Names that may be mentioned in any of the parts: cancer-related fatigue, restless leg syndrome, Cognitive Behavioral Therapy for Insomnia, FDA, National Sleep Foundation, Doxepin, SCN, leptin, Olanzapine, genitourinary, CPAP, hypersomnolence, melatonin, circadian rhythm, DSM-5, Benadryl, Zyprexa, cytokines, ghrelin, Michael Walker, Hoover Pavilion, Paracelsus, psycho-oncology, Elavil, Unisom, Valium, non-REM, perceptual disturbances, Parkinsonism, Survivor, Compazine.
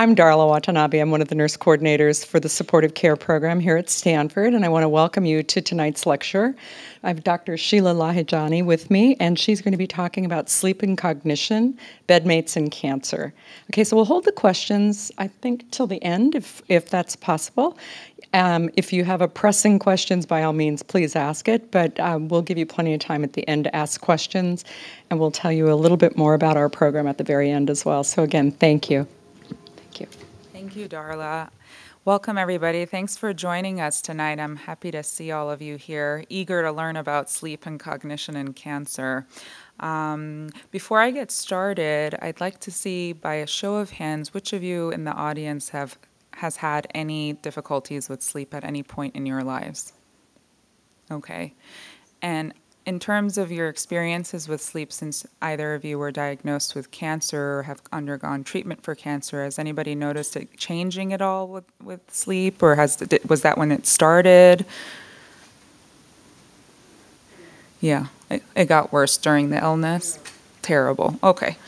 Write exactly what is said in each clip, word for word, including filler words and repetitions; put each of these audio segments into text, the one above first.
I'm Darla Watanabe. I'm one of the nurse coordinators for the supportive care program here at Stanford, and I want to welcome you to tonight's lecture. I have Doctor Sheila Lahijani with me, and she's going to be talking about sleep and cognition, bedmates, and cancer. Okay, so we'll hold the questions, I think, till the end, if, if that's possible. Um, if you have a pressing questions, by all means, please ask it, but um, we'll give you plenty of time at the end to ask questions, and we'll tell you a little bit more about our program at the very end as well. So again, thank you. Thank you. Thank you, Darla. Welcome, everybody. Thanks for joining us tonight. I'm happy to see all of you here, eager to learn about sleep and cognition and cancer. Um, before I get started, I'd like to see, by a show of hands, which of you in the audience have has had any difficulties with sleep at any point in your lives? Okay. And in terms of your experiences with sleep, since either of you were diagnosed with cancer or have undergone treatment for cancer, has anybody noticed it changing at all with, with sleep, or has was that when it started? Yeah, it, it got worse during the illness? Terrible. Okay.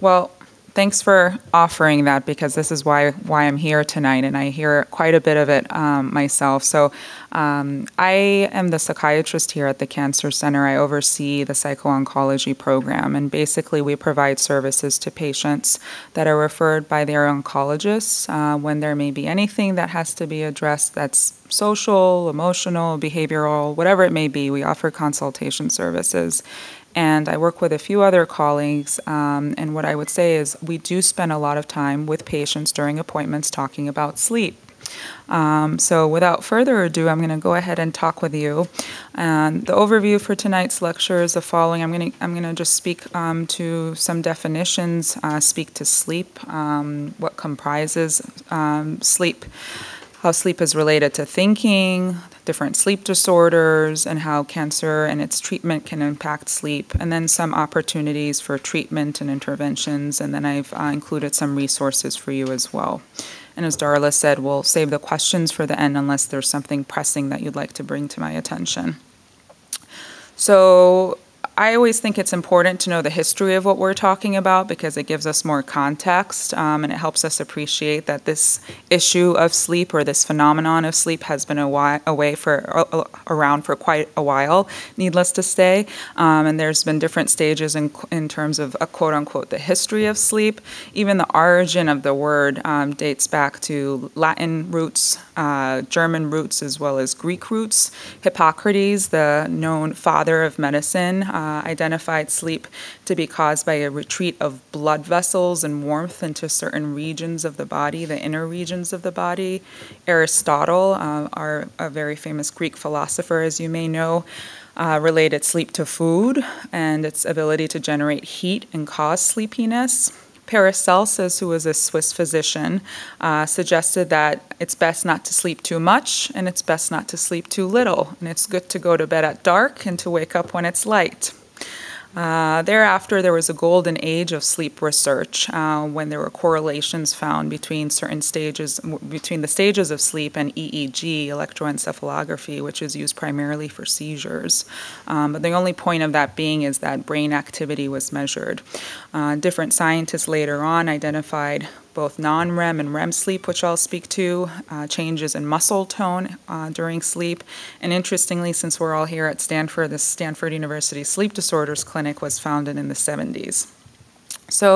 Well, thanks for offering that, because this is why why I'm here tonight, and I hear quite a bit of it um, myself. So um, I am the psychiatrist here at the Cancer Center. I oversee the psycho-oncology program, and basically we provide services to patients that are referred by their oncologists uh, when there may be anything that has to be addressed that's social, emotional, behavioral, whatever it may be. We offer consultation services. And I work with a few other colleagues, um, and what I would say is we do spend a lot of time with patients during appointments talking about sleep. Um, so without further ado, I'm going to go ahead and talk with you. Um, the overview for tonight's lecture is the following. I'm going to I'm going to just speak um, to some definitions, uh, speak to sleep, um, what comprises um, sleep, how sleep is related to thinking, different sleep disorders, and how cancer and its treatment can impact sleep, and then some opportunities for treatment and interventions, and then I've uh, included some resources for you as well. And as Darla said, we'll save the questions for the end unless there's something pressing that you'd like to bring to my attention. So I always think it's important to know the history of what we're talking about, because it gives us more context um, and it helps us appreciate that this issue of sleep, or this phenomenon of sleep, has been a away for uh, around for quite a while, needless to say. Um, and there's been different stages in, in terms of a quote unquote the history of sleep. Even the origin of the word um, dates back to Latin roots, uh, German roots, as well as Greek roots. Hippocrates, the known father of medicine, uh, Uh, identified sleep to be caused by a retreat of blood vessels and warmth into certain regions of the body, the inner regions of the body. Aristotle, uh, our, a very famous Greek philosopher, as you may know, Uh, related sleep to food and its ability to generate heat and cause sleepiness. Paracelsus, who was a Swiss physician, uh, suggested that it's best not to sleep too much and it's best not to sleep too little. And it's good to go to bed at dark and to wake up when it's light. Uh, thereafter, there was a golden age of sleep research uh, when there were correlations found between certain stages, between the stages of sleep and E E G, electroencephalography, which is used primarily for seizures. Um, but the only point of that being is that brain activity was measured. Uh, different scientists later on identified both non-R E M and R E M sleep, which I'll speak to, uh, changes in muscle tone uh, during sleep. And interestingly, since we're all here at Stanford, the Stanford University Sleep Disorders Clinic was founded in the seventies. So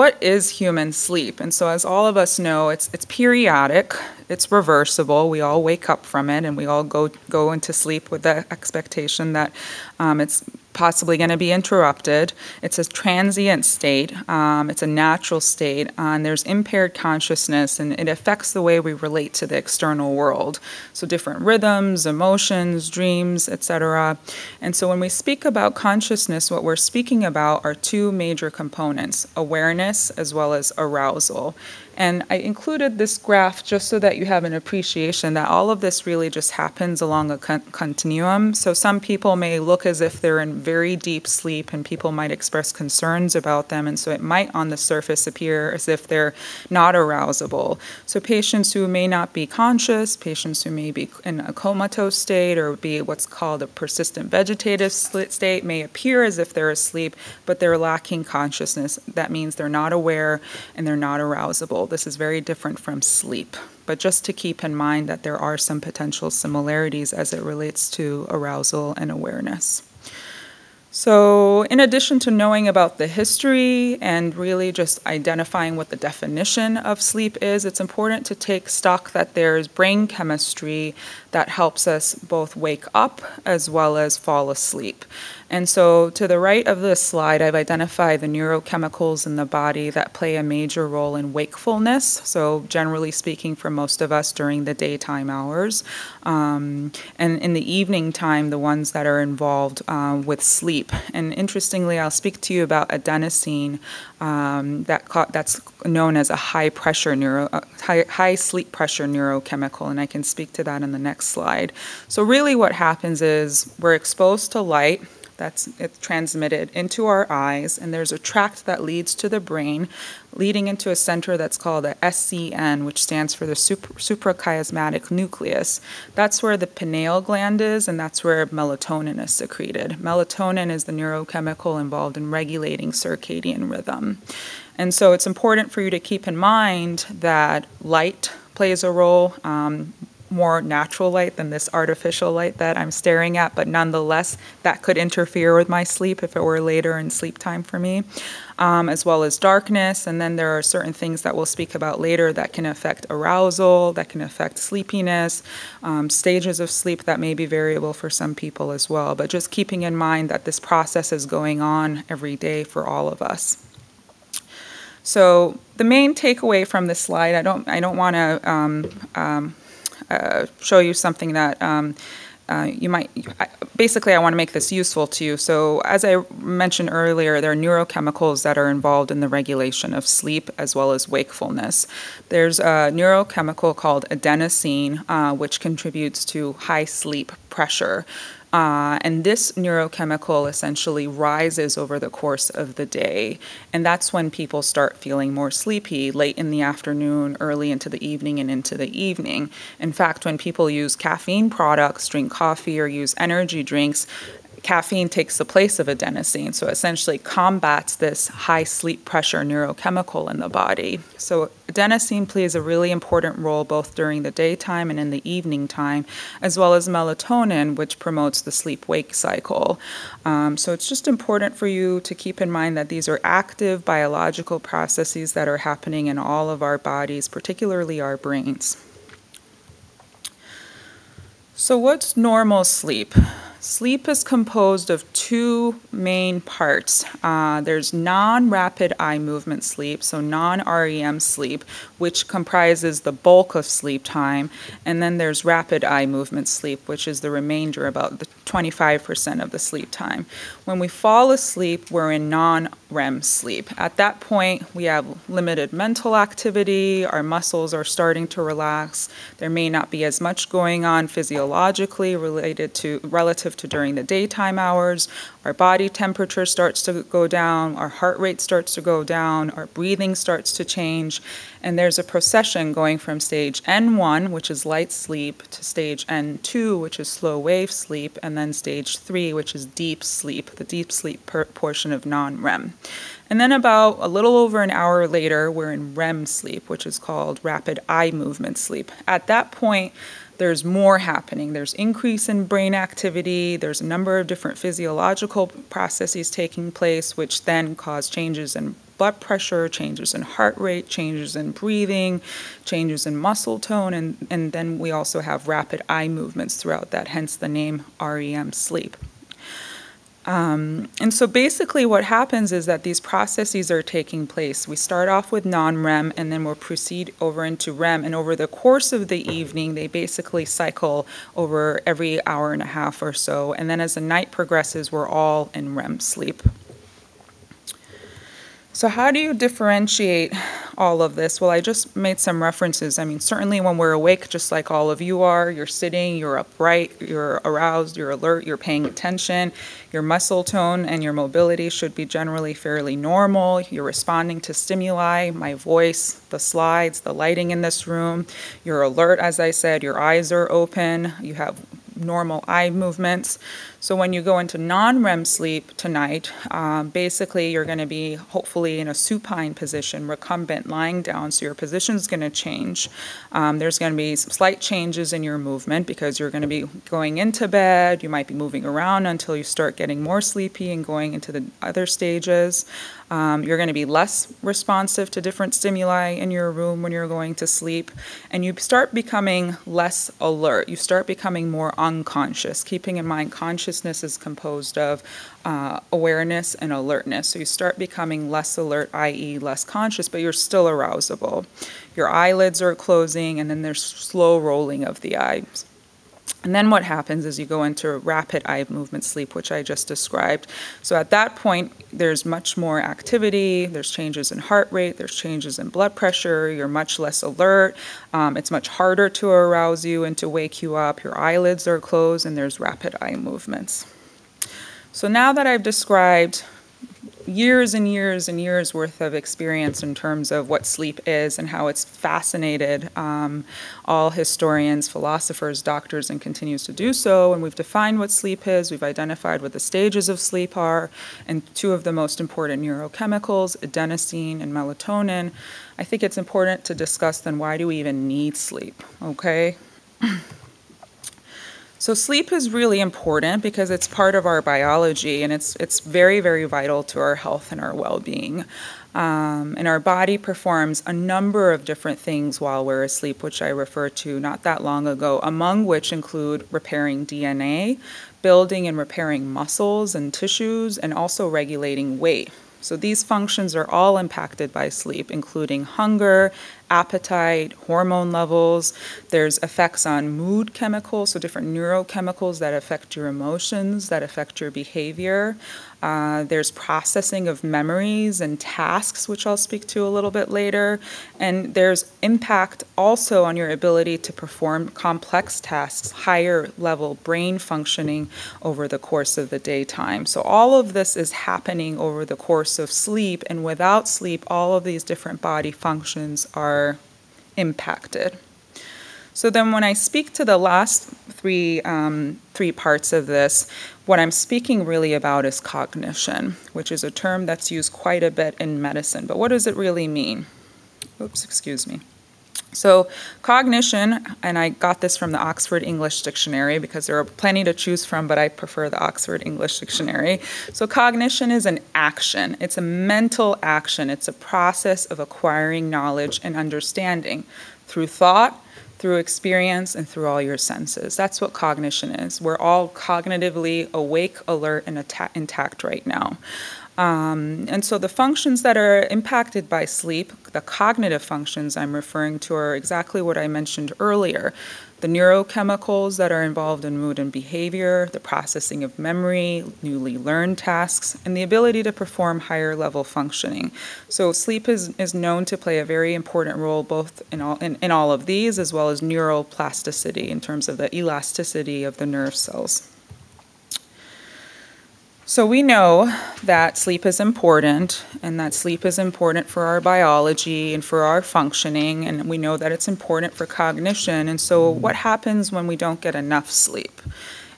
what is human sleep? And so, as all of us know, it's, it's periodic, it's reversible. We all wake up from it, and we all go, go into sleep with the expectation that um, it's possibly going to be interrupted. It's a transient state. Um, it's a natural state. Uh, and there's impaired consciousness, and it affects the way we relate to the external world. So different rhythms, emotions, dreams, et cetera. And so when we speak about consciousness, what we're speaking about are two major components: awareness as well as arousal. And I included this graph just so that you have an appreciation that all of this really just happens along a con continuum. So some people may look as if they're in very deep sleep, and people might express concerns about them. And so it might on the surface appear as if they're not arousable. So patients who may not be conscious, patients who may be in a comatose state or be what's called a persistent vegetative state may appear as if they're asleep, but they're lacking consciousness. That means they're not aware and they're not arousable. control. This is very different from sleep. But just to keep in mind that there are some potential similarities as it relates to arousal and awareness. So in addition to knowing about the history and really just identifying what the definition of sleep is, it's important to take stock that there's brain chemistry that helps us both wake up as well as fall asleep. And so to the right of this slide, I've identified the neurochemicals in the body that play a major role in wakefulness. So generally speaking, for most of us during the daytime hours. Um, and in the evening time, the ones that are involved uh, with sleep. And interestingly, I'll speak to you about adenosine um, that ca that's known as a high pressure neuro uh, high, high sleep pressure neurochemical. And I can speak to that in the next slide. So really what happens is we're exposed to light. That's it's transmitted into our eyes, and there's a tract that leads to the brain, leading into a center that's called the S C N, which stands for the suprachiasmatic nucleus. That's where the pineal gland is, and that's where melatonin is secreted. Melatonin is the neurochemical involved in regulating circadian rhythm. And so it's important for you to keep in mind that light plays a role, um, more natural light than this artificial light that I'm staring at, but nonetheless, that could interfere with my sleep if it were later in sleep time for me, um, as well as darkness. And then there are certain things that we'll speak about later that can affect arousal, that can affect sleepiness, um, stages of sleep that may be variable for some people as well. But just keeping in mind that this process is going on every day for all of us. So the main takeaway from this slide, I don't, I don't want to um, um, Uh, show you something that um, uh, you might, basically I want to make this useful to you. So as I mentioned earlier, there are neurochemicals that are involved in the regulation of sleep as well as wakefulness. There's a neurochemical called adenosine, uh, which contributes to high sleep pressure. Uh, and this neurochemical essentially rises over the course of the day. And that's when people start feeling more sleepy, late in the afternoon, early into the evening, and into the evening. In fact, when people use caffeine products, drink coffee, or use energy drinks, caffeine takes the place of adenosine, so essentially combats this high sleep pressure neurochemical in the body. So adenosine plays a really important role both during the daytime and in the evening time, as well as melatonin, which promotes the sleep-wake cycle. Um, so it's just important for you to keep in mind that these are active biological processes that are happening in all of our bodies, particularly our brains. So what's normal sleep? Sleep is composed of two main parts. Uh, there's non-rapid eye movement sleep, so non-R E M sleep, which comprises the bulk of sleep time. And then there's rapid eye movement sleep, which is the remainder, about the twenty-five percent of the sleep time. When we fall asleep, we're in non-R E M sleep. At that point, we have limited mental activity. Our muscles are starting to relax. There may not be as much going on physiologically related to relative to during the daytime hours. Our body temperature starts to go down, our heart rate starts to go down, our breathing starts to change, and there's a procession going from stage N one, which is light sleep, to stage N two, which is slow wave sleep, and then stage three, which is deep sleep, the deep sleep portion of non-R E M. And then about a little over an hour later, we're in R E M sleep, which is called rapid eye movement sleep. At that point, there's more happening. There's increase in brain activity. There's a number of different physiological processes taking place, which then cause changes in blood pressure, changes in heart rate, changes in breathing, changes in muscle tone, and, and then we also have rapid eye movements throughout that, hence the name R E M sleep. Um, and so basically what happens is that these processes are taking place. We start off with non-R E M, and then we'll proceed over into R E M. And over the course of the evening, they basically cycle over every hour and a half or so. And then as the night progresses, we're all in R E M sleep. So how do you differentiate all of this? Well, I just made some references. I mean, certainly when we're awake, just like all of you are, you're sitting, you're upright, you're aroused, you're alert, you're paying attention. Your muscle tone and your mobility should be generally fairly normal. You're responding to stimuli, my voice, the slides, the lighting in this room. You're alert, as I said, your eyes are open, you have normal eye movements. So when you go into non-R E M sleep tonight, um, basically you're going to be hopefully in a supine position, recumbent, lying down, so your position's going to change. Um, there's going to be some slight changes in your movement because you're going to be going into bed, you might be moving around until you start getting more sleepy and going into the other stages. Um, you're going to be less responsive to different stimuli in your room when you're going to sleep, and you start becoming less alert. You start becoming more unconscious, keeping in mind consciousness is composed of uh, awareness and alertness. So you start becoming less alert, that is less conscious, but you're still arousable. Your eyelids are closing, and then there's slow rolling of the eyes. And then what happens is you go into rapid eye movement sleep, which I just described. So at that point, there's much more activity, there's changes in heart rate, there's changes in blood pressure, you're much less alert, um, it's much harder to arouse you and to wake you up, your eyelids are closed, and there's rapid eye movements. So now that I've described years and years and years worth of experience in terms of what sleep is and how it's fascinated um, all historians, philosophers, doctors, and continues to do so. And we've defined what sleep is, we've identified what the stages of sleep are, and two of the most important neurochemicals, adenosine and melatonin. I think it's important to discuss then why do we even need sleep, okay? So sleep is really important because it's part of our biology, and it's, it's very, very vital to our health and our well-being. Um, and our body performs a number of different things while we're asleep, which I referred to not that long ago, among which include repairing D N A, building and repairing muscles and tissues, and also regulating weight. So these functions are all impacted by sleep, including hunger, appetite, hormone levels. There's effects on mood chemicals, so different neurochemicals that affect your emotions, that affect your behavior. Uh, there's processing of memories and tasks, which I'll speak to a little bit later. And there's impact also on your ability to perform complex tasks, higher level brain functioning over the course of the daytime. So all of this is happening over the course of sleep, and without sleep, all of these different body functions are Are impacted. So then when I speak to the last three, um, three parts of this, what I'm speaking really about is cognition, which is a term that's used quite a bit in medicine. But what does it really mean? Oops, excuse me. So cognition, and I got this from the Oxford English Dictionary because there are plenty to choose from, but I prefer the Oxford English Dictionary. So cognition is an action. It's a mental action. It's a process of acquiring knowledge and understanding through thought, through experience, and through all your senses. That's what cognition is. We're all cognitively awake, alert, and intact right now. Um, and so the functions that are impacted by sleep, the cognitive functions I'm referring to, are exactly what I mentioned earlier. The neurochemicals that are involved in mood and behavior, the processing of memory, newly learned tasks, and the ability to perform higher level functioning. So sleep is, is known to play a very important role both in all, in, in all of these, as well as neuroplasticity in terms of the elasticity of the nerve cells. So we know that sleep is important, and that sleep is important for our biology and for our functioning, and we know that it's important for cognition. And so what happens when we don't get enough sleep?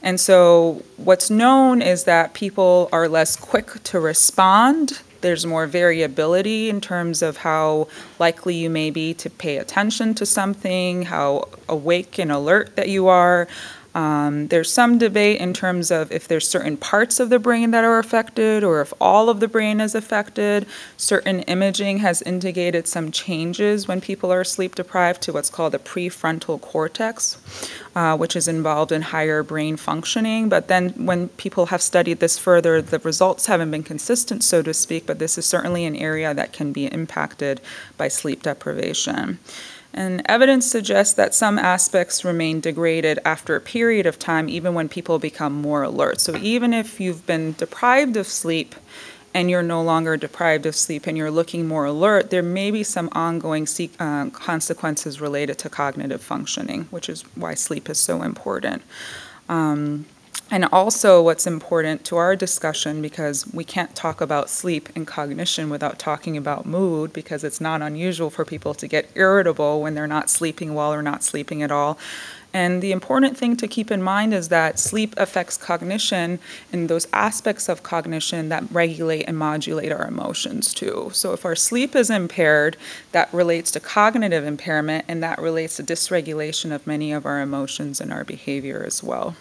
And so what's known is that people are less quick to respond. There's more variability in terms of how likely you may be to pay attention to something, how awake and alert that you are. Um, there's some debate in terms of if there's certain parts of the brain that are affected or if all of the brain is affected. Certain imaging has indicated some changes when people are sleep deprived to what's called the prefrontal cortex, uh, which is involved in higher brain functioning. But then when people have studied this further, the results haven't been consistent, so to speak, but this is certainly an area that can be impacted by sleep deprivation. And evidence suggests that some aspects remain degraded after a period of time, even when people become more alert. So even if you've been deprived of sleep and you're no longer deprived of sleep and you're looking more alert, there may be some ongoing uh, consequences related to cognitive functioning, which is why sleep is so important. Um, And also what's important to our discussion, because we can't talk about sleep and cognition without talking about mood, because it's not unusual for people to get irritable when they're not sleeping well or not sleeping at all. And the important thing to keep in mind is that sleep affects cognition and those aspects of cognition that regulate and modulate our emotions too. So if our sleep is impaired, that relates to cognitive impairment, and that relates to dysregulation of many of our emotions and our behavior as well.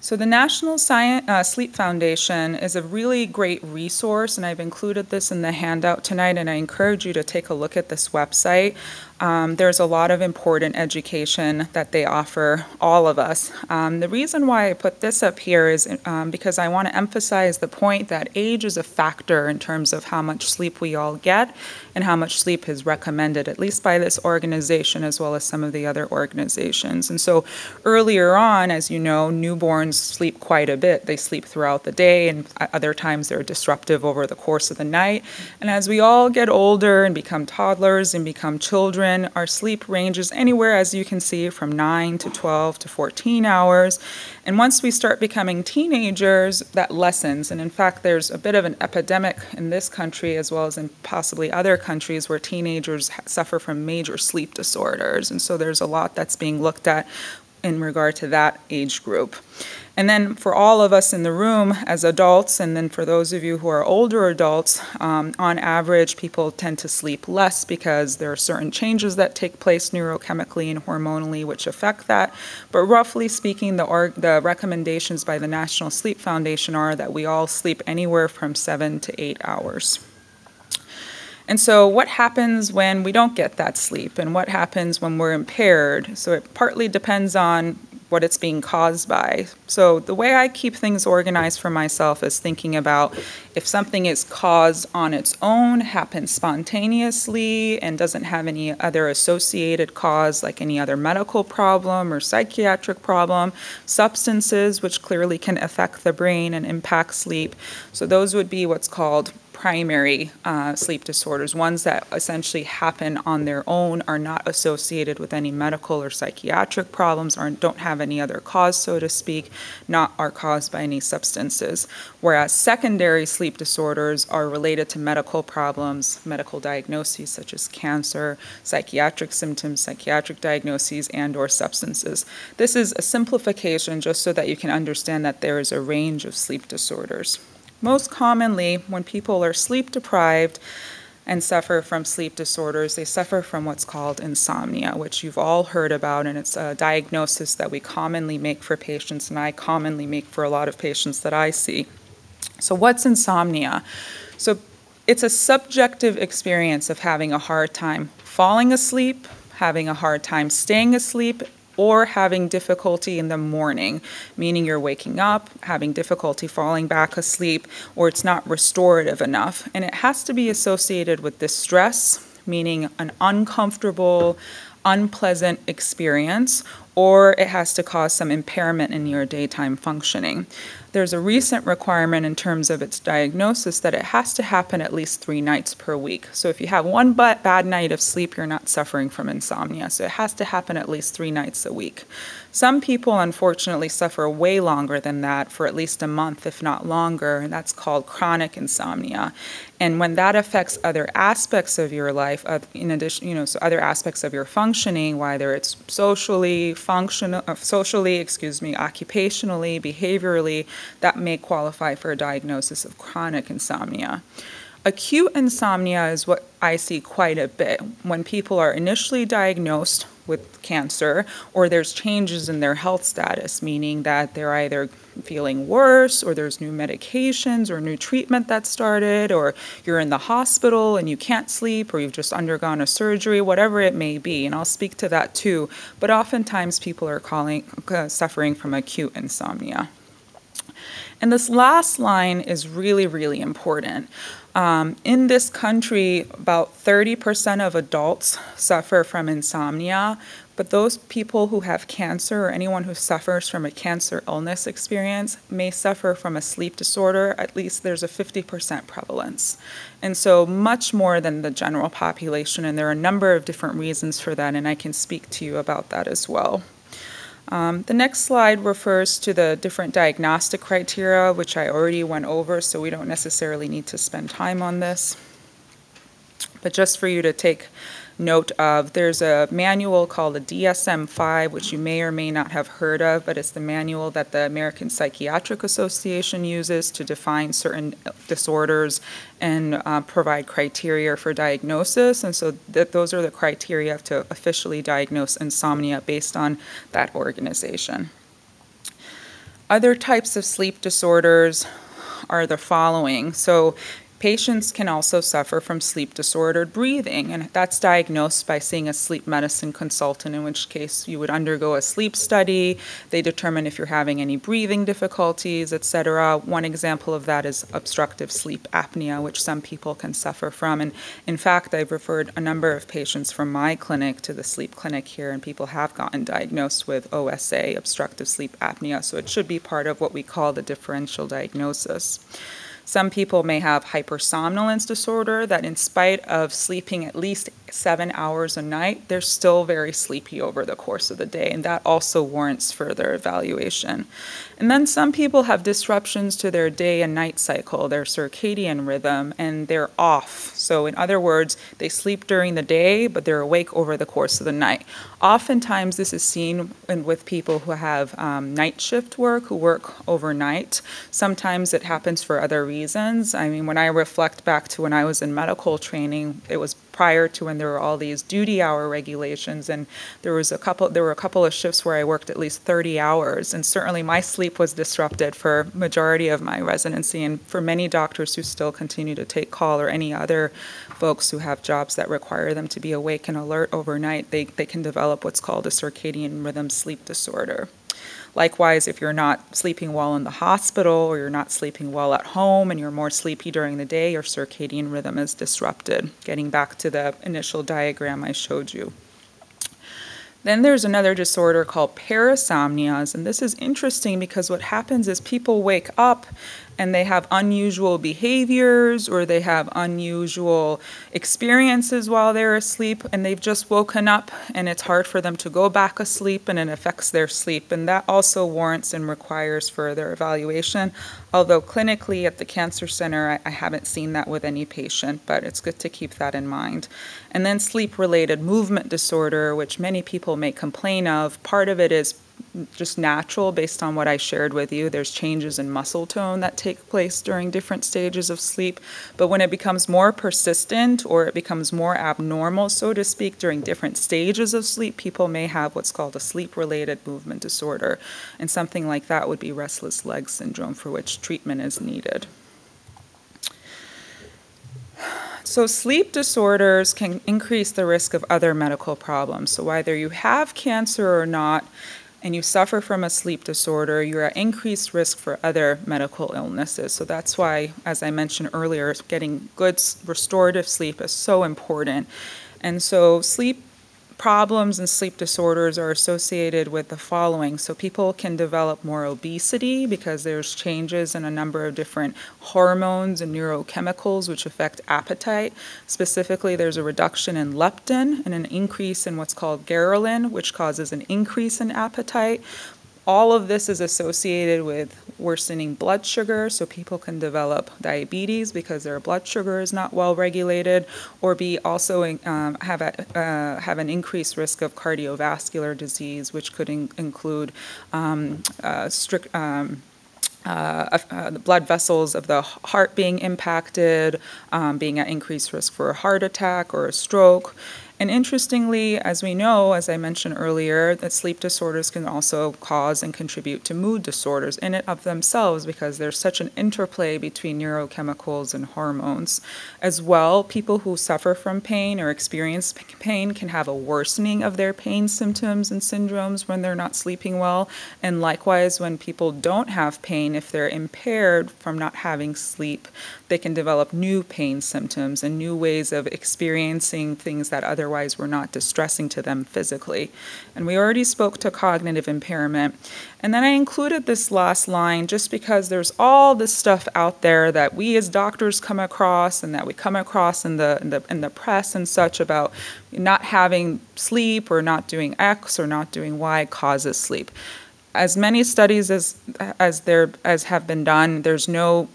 So the National Sleep Foundation is a really great resource, and I've included this in the handout tonight, and I encourage you to take a look at this website. Um, there's a lot of important education that they offer all of us. Um, the reason why I put this up here is um, because I want to emphasize the point that age is a factor in terms of how much sleep we all get and how much sleep is recommended, at least by this organization as well as some of the other organizations. And so earlier on, as you know, newborns sleep quite a bit. They sleep throughout the day, and other times they're disruptive over the course of the night. And as we all get older and become toddlers and become children, our sleep ranges anywhere, as you can see, from nine to twelve to fourteen hours. And once we start becoming teenagers, that lessens. And in fact, there's a bit of an epidemic in this country as well as in possibly other countries where teenagers suffer from major sleep disorders. And so there's a lot that's being looked at in regard to that age group. And then for all of us in the room as adults, and then for those of you who are older adults, um, on average, people tend to sleep less because there are certain changes that take place neurochemically and hormonally which affect that. But roughly speaking, the, the recommendations by the National Sleep Foundation are that we all sleep anywhere from seven to eight hours. And so what happens when we don't get that sleep, and what happens when we're impaired? So it partly depends on what it's being caused by. So the way I keep things organized for myself is thinking about if something is caused on its own, happens spontaneously, and doesn't have any other associated cause like any other medical problem or psychiatric problem, substances which clearly can affect the brain and impact sleep. So those would be what's called primary uh, sleep disorders, ones that essentially happen on their own, are not associated with any medical or psychiatric problems, or don't have any other cause, so to speak, not are caused by any substances. Whereas secondary sleep disorders are related to medical problems, medical diagnoses such as cancer, psychiatric symptoms, psychiatric diagnoses, and or substances. This is a simplification just so that you can understand that there is a range of sleep disorders. Most commonly, when people are sleep deprived and suffer from sleep disorders, they suffer from what's called insomnia, which you've all heard about, and it's a diagnosis that we commonly make for patients, and I commonly make for a lot of patients that I see. So what's insomnia? So it's a subjective experience of having a hard time falling asleep, having a hard time staying asleep, or having difficulty in the morning, meaning you're waking up, having difficulty falling back asleep, or it's not restorative enough. And it has to be associated with distress, meaning an uncomfortable, unpleasant experience, or it has to cause some impairment in your daytime functioning. There's a recent requirement in terms of its diagnosis that it has to happen at least three nights per week. So if you have one bad night of sleep, you're not suffering from insomnia. So it has to happen at least three nights a week. Some people, unfortunately, suffer way longer than that, for at least a month, if not longer, and that's called chronic insomnia. And when that affects other aspects of your life, in addition, you know, so other aspects of your functioning, whether it's socially, functional, uh, socially, excuse me, occupationally, behaviorally, that may qualify for a diagnosis of chronic insomnia. Acute insomnia is what I see quite a bit when people are initially diagnosed with cancer, or there's changes in their health status, meaning that they're either feeling worse, or there's new medications or new treatment that started, or you're in the hospital and you can't sleep, or you've just undergone a surgery, whatever it may be, and I'll speak to that too. But oftentimes people are calling, uh, suffering from acute insomnia. And this last line is really, really important. Um, in this country, about thirty percent of adults suffer from insomnia, but those people who have cancer, or anyone who suffers from a cancer illness experience, may suffer from a sleep disorder. At least there's a fifty percent prevalence. And so much more than the general population, and there are a number of different reasons for that, and I can speak to you about that as well. Um, the next slide refers to the different diagnostic criteria, which I already went over, so we don't necessarily need to spend time on this. But just for you to take note of. There's a manual called the D S M five, which you may or may not have heard of, but it's the manual that the American Psychiatric Association uses to define certain disorders and uh, provide criteria for diagnosis. And so that those are the criteria to officially diagnose insomnia based on that organization. Other types of sleep disorders are the following. So patients can also suffer from sleep-disordered breathing, and that's diagnosed by seeing a sleep medicine consultant, in which case you would undergo a sleep study. They determine if you're having any breathing difficulties, et cetera. One example of that is obstructive sleep apnea, which some people can suffer from. And in fact, I've referred a number of patients from my clinic to the sleep clinic here, and people have gotten diagnosed with O S A, obstructive sleep apnea, so it should be part of what we call the differential diagnosis. Some people may have hypersomnolence disorder, that in spite of sleeping at least seven hours a night, they're still very sleepy over the course of the day, and that also warrants further evaluation. And then some people have disruptions to their day and night cycle, their circadian rhythm, and they're off. So in other words, they sleep during the day, but they're awake over the course of the night. Oftentimes, this is seen in, with people who have um, night shift work, who work overnight. Sometimes it happens for other reasons. Reasons. I mean, when I reflect back to when I was in medical training, it was prior to when there were all these duty hour regulations, and there was a couple. There were a couple of shifts where I worked at least thirty hours, and certainly my sleep was disrupted for majority of my residency, and for many doctors who still continue to take call or any other folks who have jobs that require them to be awake and alert overnight, they they can develop what's called a circadian rhythm sleep disorder. Likewise, if you're not sleeping well in the hospital or you're not sleeping well at home and you're more sleepy during the day, your circadian rhythm is disrupted, getting back to the initial diagram I showed you. Then there's another disorder called parasomnias, and this is interesting because what happens is people wake up and they have unusual behaviors or they have unusual experiences while they're asleep, and they've just woken up and it's hard for them to go back asleep, and it affects their sleep, and that also warrants and requires further evaluation, although clinically at the Cancer Center I, I haven't seen that with any patient, but it's good to keep that in mind. And then sleep-related movement disorder, which many people may complain of. Part of it is just natural based on what I shared with you. There's changes in muscle tone that take place during different stages of sleep, but when it becomes more persistent or it becomes more abnormal, so to speak, during different stages of sleep, people may have what's called a sleep-related movement disorder, and something like that would be restless leg syndrome, for which treatment is needed. So sleep disorders can increase the risk of other medical problems. So whether you have cancer or not, and you suffer from a sleep disorder, you're at increased risk for other medical illnesses. So that's why, as I mentioned earlier, getting good restorative sleep is so important. And so sleep problems and sleep disorders are associated with the following. So people can develop more obesity because there's changes in a number of different hormones and neurochemicals which affect appetite. Specifically, there's a reduction in leptin and an increase in what's called ghrelin, which causes an increase in appetite. All of this is associated with worsening blood sugar, so people can develop diabetes because their blood sugar is not well regulated, or be also in, um, have, a, uh, have an increased risk of cardiovascular disease, which could in include um, uh, strict, um, Uh, uh, the blood vessels of the heart being impacted, um, being at increased risk for a heart attack or a stroke. And interestingly, as we know, as I mentioned earlier, that sleep disorders can also cause and contribute to mood disorders in and of themselves, because there's such an interplay between neurochemicals and hormones. As well, people who suffer from pain or experience pain can have a worsening of their pain symptoms and syndromes when they're not sleeping well. And likewise, when people don't have pain, if they're impaired from not having sleep, they can develop new pain symptoms and new ways of experiencing things that otherwise were not distressing to them physically. And we already spoke to cognitive impairment. And then I included this last line just because there's all this stuff out there that we as doctors come across and that we come across in the, in the, in the press and such about not having sleep or not doing X or not doing Y causes sleep. As many studies as, as, there, as have been done, there's no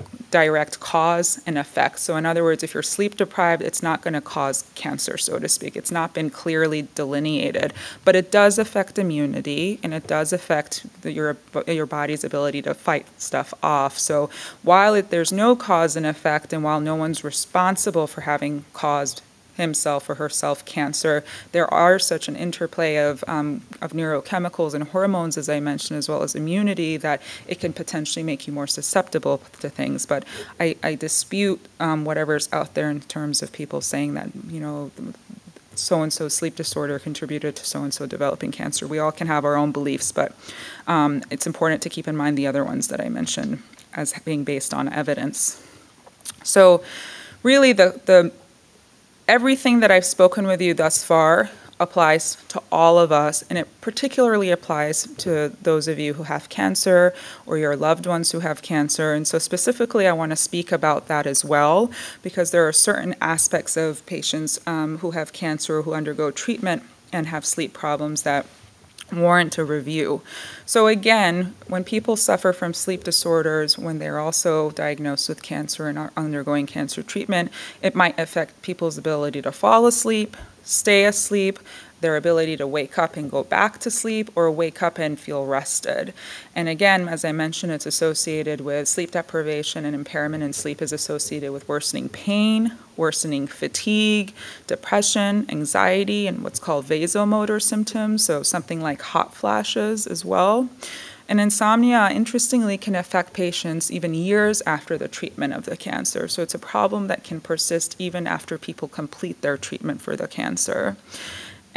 direct cause and effect. So in other words, if you're sleep deprived, it's not going to cause cancer, so to speak. It's not been clearly delineated, but it does affect immunity, and it does affect the, your, your body's ability to fight stuff off. So while it, there's no cause and effect, and while no one's responsible for having caused himself or herself cancer, there are such an interplay of, um, of neurochemicals and hormones, as I mentioned, as well as immunity, that it can potentially make you more susceptible to things. But I, I dispute um, whatever's out there in terms of people saying that, you know, so-and-so sleep disorder contributed to so-and-so developing cancer. We all can have our own beliefs, but um, it's important to keep in mind the other ones that I mentioned as being based on evidence. So really the, the everything that I've spoken with you thus far applies to all of us, and it particularly applies to those of you who have cancer or your loved ones who have cancer. And so specifically, I want to speak about that as well, because there are certain aspects of patients um, who have cancer or who undergo treatment and have sleep problems that warrant a review. So again, when people suffer from sleep disorders, when they're also diagnosed with cancer and are undergoing cancer treatment, it might affect people's ability to fall asleep, stay asleep, their ability to wake up and go back to sleep, or wake up and feel rested. And again, as I mentioned, it's associated with sleep deprivation, and impairment in sleep is associated with worsening pain, worsening fatigue, depression, anxiety, and what's called vasomotor symptoms, so something like hot flashes as well. And insomnia, interestingly, can affect patients even years after the treatment of the cancer. So it's a problem that can persist even after people complete their treatment for the cancer.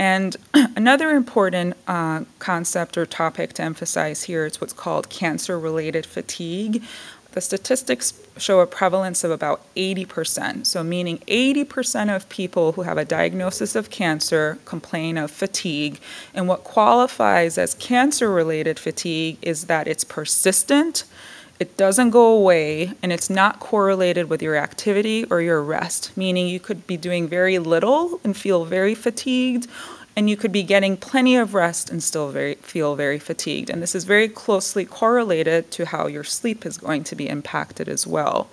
And another important uh, concept or topic to emphasize here is what's called cancer-related fatigue. The statistics show a prevalence of about eighty percent, so meaning eighty percent of people who have a diagnosis of cancer complain of fatigue. And what qualifies as cancer-related fatigue is that it's persistent, it doesn't go away, and it's not correlated with your activity or your rest, meaning you could be doing very little and feel very fatigued, and you could be getting plenty of rest and still very, feel very fatigued. And this is very closely correlated to how your sleep is going to be impacted as well.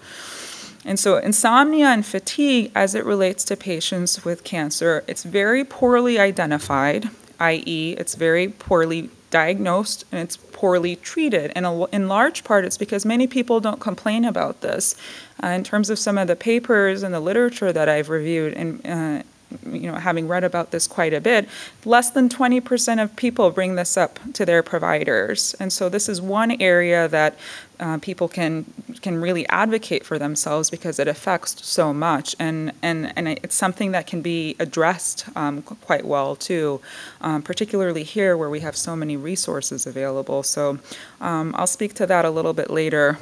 And so insomnia and fatigue, as it relates to patients with cancer, it's very poorly identified, that is it's very poorly diagnosed, and it's poorly treated. And in large part, it's because many people don't complain about this. Uh, in terms of some of the papers and the literature that I've reviewed, and uh, you know, having read about this quite a bit, less than twenty percent of people bring this up to their providers. And so this is one area that uh, people can can really advocate for themselves, because it affects so much. And, and, and it's something that can be addressed um, quite well, too, um, particularly here where we have so many resources available. So um, I'll speak to that a little bit later.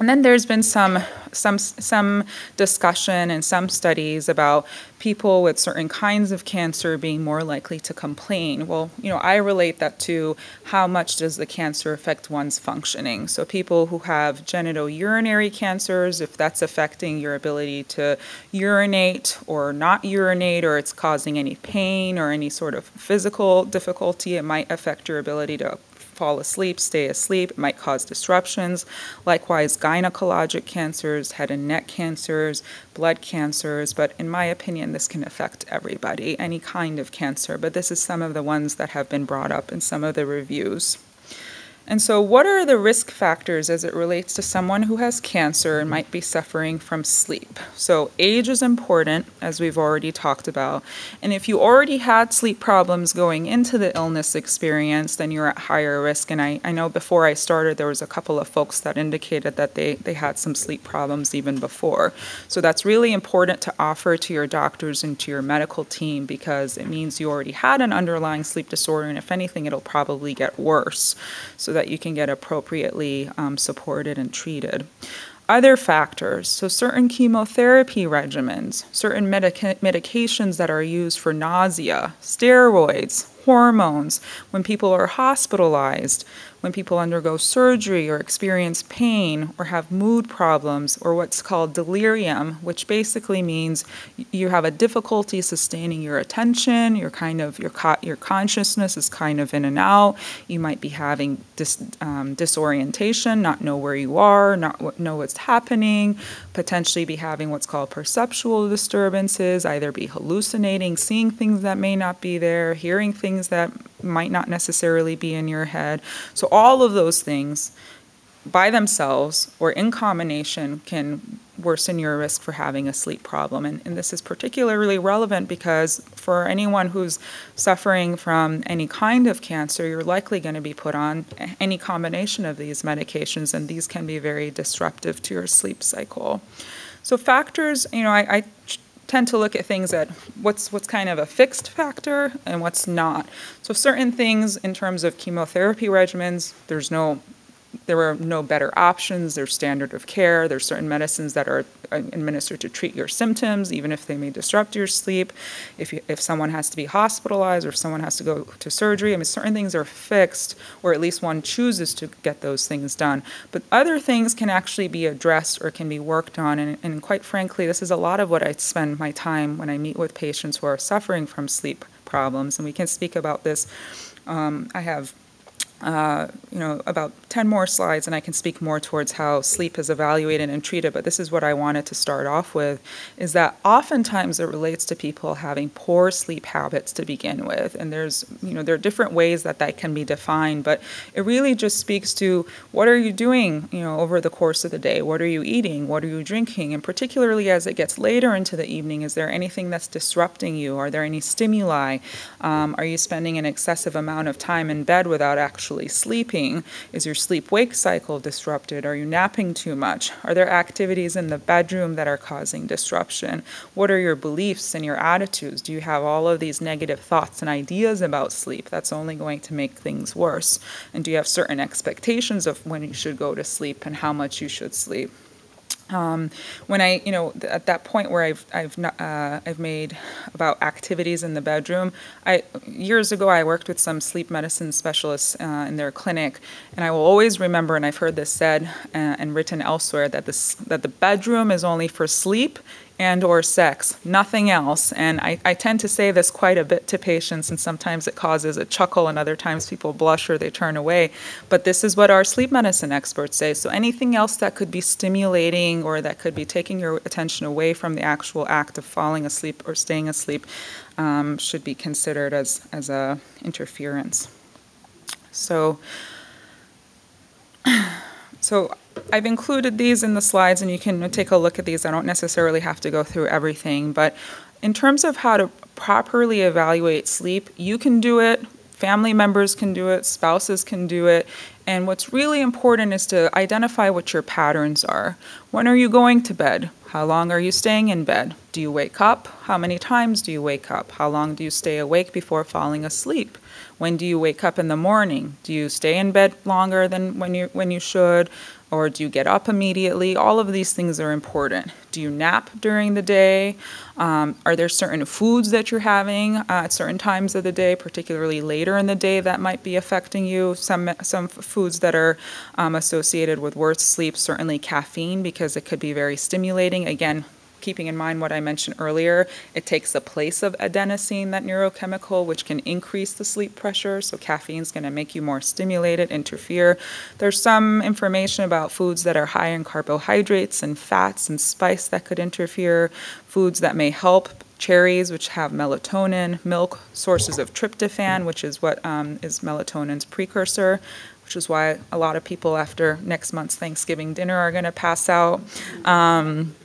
And then there's been some, some, some discussion and some studies about people with certain kinds of cancer being more likely to complain. Well, you know, I relate that to how much does the cancer affect one's functioning. So people who have genitourinary cancers, if that's affecting your ability to urinate or not urinate, or it's causing any pain or any sort of physical difficulty, it might affect your ability to fall asleep, stay asleep. It might cause disruptions. Likewise, gynecologic cancers, head and neck cancers, blood cancers. But in my opinion, this can affect everybody, any kind of cancer. But this is some of the ones that have been brought up in some of the reviews. And so what are the risk factors as it relates to someone who has cancer and might be suffering from sleep? So age is important, as we've already talked about. And if you already had sleep problems going into the illness experience, then you're at higher risk. And I, I know before I started, there was a couple of folks that indicated that they, they had some sleep problems even before. So that's really important to offer to your doctors and to your medical team, because it means you already had an underlying sleep disorder. And if anything, it'll probably get worse. So that you can get appropriately um, supported and treated. Other factors, so certain chemotherapy regimens, certain medica medications that are used for nausea, steroids, hormones, when people are hospitalized, when people undergo surgery or experience pain or have mood problems or what's called delirium, which basically means you have a difficulty sustaining your attention, your kind of your co your consciousness is kind of in and out. You might be having dis um, disorientation, not know where you are, not w know what's happening, potentially be having what's called perceptual disturbances, either be hallucinating, seeing things that may not be there, hearing things that might not necessarily be in your head. So all of those things by themselves or in combination can worsen your risk for having a sleep problem. And, and this is particularly relevant because for anyone who's suffering from any kind of cancer, you're likely going to be put on any combination of these medications, and these can be very disruptive to your sleep cycle. So factors, you know, I, I tend to look at things at what's what's kind of a fixed factor and what's not. So certain things in terms of chemotherapy regimens, there's no there are no better options. There's standard of care. There's certain medicines that are administered to treat your symptoms, even if they may disrupt your sleep. If, you, if someone has to be hospitalized or if someone has to go to surgery, I mean, certain things are fixed, or at least one chooses to get those things done. But other things can actually be addressed or can be worked on. And, and quite frankly, this is a lot of what I spend my time when I meet with patients who are suffering from sleep problems. And we can speak about this. Um, I have... Uh, you know, about ten more slides, and I can speak more towards how sleep is evaluated and treated, but this is what I wanted to start off with, is that oftentimes it relates to people having poor sleep habits to begin with, and there's, you know, there are different ways that that can be defined, but it really just speaks to what are you doing, you know, over the course of the day, what are you eating, what are you drinking, and particularly as it gets later into the evening, is there anything that's disrupting you, are there any stimuli, um, are you spending an excessive amount of time in bed without actually sleeping? Is your sleep-wake cycle disrupted? Are you napping too much? Are there activities in the bedroom that are causing disruption? What are your beliefs and your attitudes? Do you have all of these negative thoughts and ideas about sleep? That's only going to make things worse. And do you have certain expectations of when you should go to sleep and how much you should sleep? Um, when I, you know, at that point where I've, I've, uh, I've made about activities in the bedroom, I, years ago I worked with some sleep medicine specialists uh, in their clinic, and I will always remember, and I've heard this said uh, and written elsewhere, that, this, that the bedroom is only for sleep and or sex, nothing else. And I, I tend to say this quite a bit to patients, and sometimes it causes a chuckle, and other times people blush or they turn away. But this is what our sleep medicine experts say. So anything else that could be stimulating or that could be taking your attention away from the actual act of falling asleep or staying asleep um, should be considered as, as a interference. So, so I've included these in the slides, and you can take a look at these. I don't necessarily have to go through everything, but in terms of how to properly evaluate sleep, you can do it, family members can do it, spouses can do it, and what's really important is to identify what your patterns are. When are you going to bed? How long are you staying in bed? Do you wake up? How many times do you wake up? How long do you stay awake before falling asleep? When do you wake up in the morning? Do you stay in bed longer than when you, when you should? Or do you get up immediately? All of these things are important. Do you nap during the day? Um, are there certain foods that you're having uh, at certain times of the day, particularly later in the day, that might be affecting you? Some, some foods that are um, associated with worse sleep, certainly caffeine, because it could be very stimulating. Again, keeping in mind what I mentioned earlier, it takes the place of adenosine, that neurochemical, which can increase the sleep pressure. So caffeine is going to make you more stimulated, interfere. There's some information about foods that are high in carbohydrates and fats and spice that could interfere, foods that may help. Cherries, which have melatonin, milk, sources of tryptophan, which is what um, is melatonin's precursor, which is why a lot of people after next month's Thanksgiving dinner are going to pass out. Um,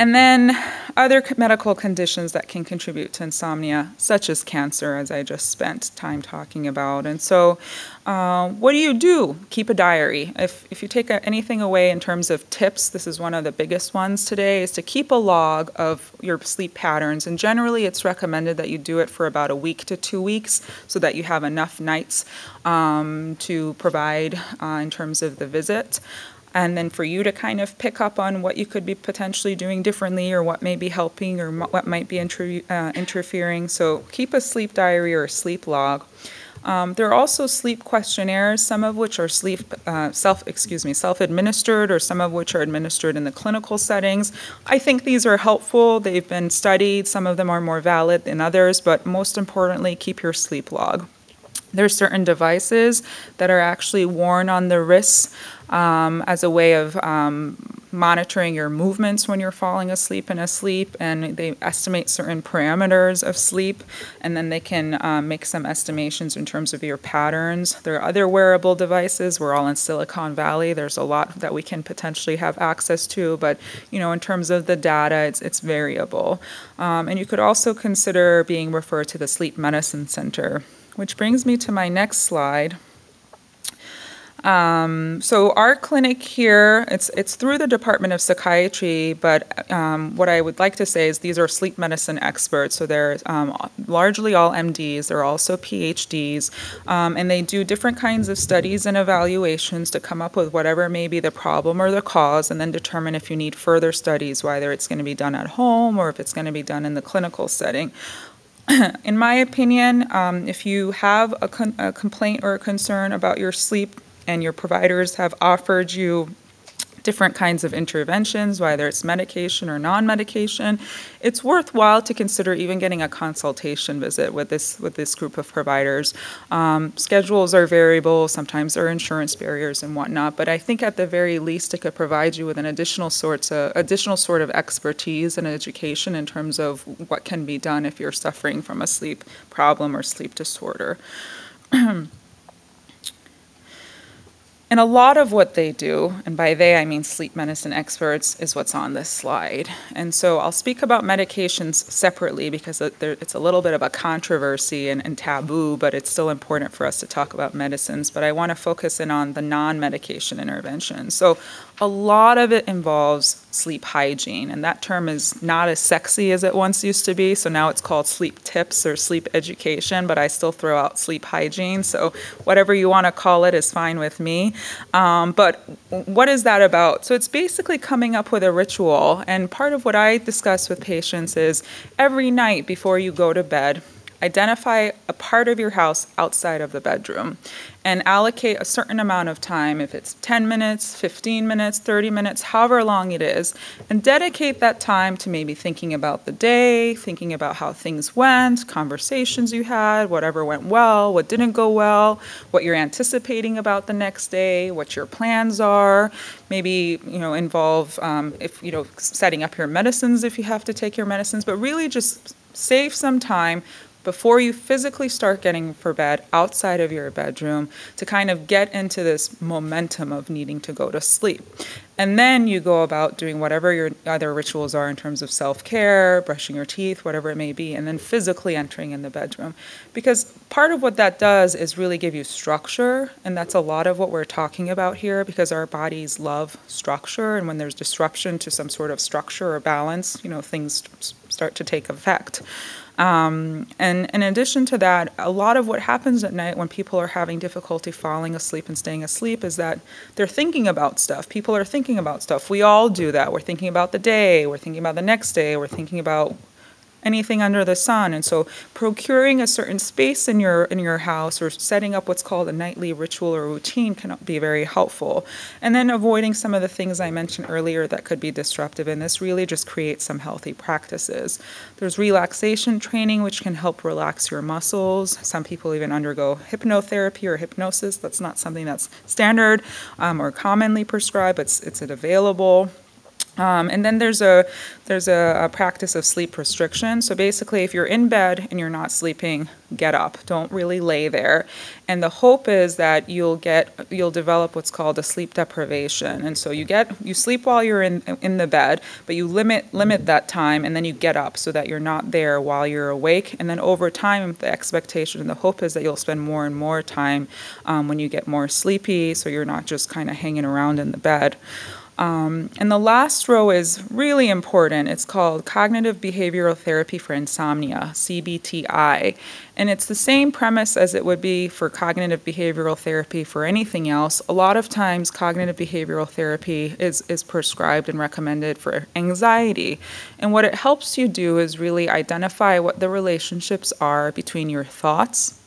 And then other medical conditions that can contribute to insomnia, such as cancer, as I just spent time talking about. And so uh, what do you do? Keep a diary. If, if you take anything away in terms of tips, this is one of the biggest ones today, is to keep a log of your sleep patterns. And generally, it's recommended that you do it for about a week to two weeks so that you have enough nights um, to provide uh, in terms of the visit. and then for you to kind of pick up on what you could be potentially doing differently or what may be helping or what might be inter uh, interfering. So keep a sleep diary or a sleep log. Um, there are also sleep questionnaires, some of which are sleep uh, self, excuse me, self-administered, or some of which are administered in the clinical settings. I think these are helpful. They've been studied. Some of them are more valid than others, but most importantly, keep your sleep log. There are certain devices that are actually worn on the wrists um, as a way of um, monitoring your movements when you're falling asleep and asleep, and they estimate certain parameters of sleep, and then they can um, make some estimations in terms of your patterns. There are other wearable devices. We're all in Silicon Valley. There's a lot that we can potentially have access to, but you know, in terms of the data, it's, it's variable. Um, and you could also consider being referred to the Sleep Medicine Center, which brings me to my next slide. Um, so our clinic here, it's, it's through the Department of Psychiatry, but um, what I would like to say is these are sleep medicine experts. So they're um, largely all M Ds. They're also P H Ds, um, and they do different kinds of studies and evaluations to come up with whatever may be the problem or the cause, and then determine if you need further studies, whether it's going to be done at home or if it's going to be done in the clinical setting. In my opinion, um, if you have a, con a complaint or a concern about your sleep, and your providers have offered you different kinds of interventions, whether it's medication or non-medication, it's worthwhile to consider even getting a consultation visit with this, with this group of providers. Um, schedules are variable, sometimes there are insurance barriers and whatnot, but I think at the very least it could provide you with an additional, sorts of, additional sort of expertise and education in terms of what can be done if you're suffering from a sleep problem or sleep disorder. And a lot of what they do, and by they I mean sleep medicine experts, is what's on this slide. And so I'll speak about medications separately because it's a little bit of a controversy and, and taboo, but it's still important for us to talk about medicines. But I want to focus in on the non-medication interventions. So a lot of it involves sleep hygiene, and that term is not as sexy as it once used to be, so now it's called sleep tips or sleep education, but I still throw out sleep hygiene, so whatever you want to call it is fine with me. Um, but what is that about? So it's basically coming up with a ritual, and part of what I discuss with patients is every night before you go to bed, identify a part of your house outside of the bedroom and allocate a certain amount of time, if it's ten minutes, fifteen minutes, thirty minutes, however long it is, and dedicate that time to maybe thinking about the day, thinking about how things went, conversations you had, whatever went well, what didn't go well, what you're anticipating about the next day, what your plans are, maybe, you know, involve, um, if, you know, setting up your medicines if you have to take your medicines, but really just save some time before you physically start getting for bed outside of your bedroom to kind of get into this momentum of needing to go to sleep. And then you go about doing whatever your other rituals are in terms of self-care, brushing your teeth, whatever it may be, and then physically entering in the bedroom. Because part of what that does is really give you structure, and that's a lot of what we're talking about here, because our bodies love structure, and when there's disruption to some sort of structure or balance, you know, things start to take effect. Um, and in addition to that, a lot of what happens at night when people are having difficulty falling asleep and staying asleep is that they're thinking about stuff. People are thinking about stuff. We all do that. We're thinking about the day. We're thinking about the next day. We're thinking about anything under the sun. And so procuring a certain space in your, in your house or setting up what's called a nightly ritual or routine can be very helpful. And then avoiding some of the things I mentioned earlier that could be disruptive, and this really just creates some healthy practices. There's relaxation training, which can help relax your muscles. Some people even undergo hypnotherapy or hypnosis. That's not something that's standard um, or commonly prescribed, but it's, it's available. Um, and then there's a there's a, a practice of sleep restriction. So basically, if you're in bed and you're not sleeping, get up. Don't really lay there. And the hope is that you'll get you'll develop what's called a sleep deprivation. And so you get you sleep while you're in in the bed, but you limit limit that time, and then you get up so that you're not there while you're awake. And then over time, the expectation and the hope is that you'll spend more and more time um, when you get more sleepy, so you're not just kind of hanging around in the bed. Um, and the last row is really important. It's called Cognitive Behavioral Therapy for Insomnia, C B T I. And it's the same premise as it would be for cognitive behavioral therapy for anything else. A lot of times, cognitive behavioral therapy is, is prescribed and recommended for anxiety. And what it helps you do is really identify what the relationships are between your thoughts,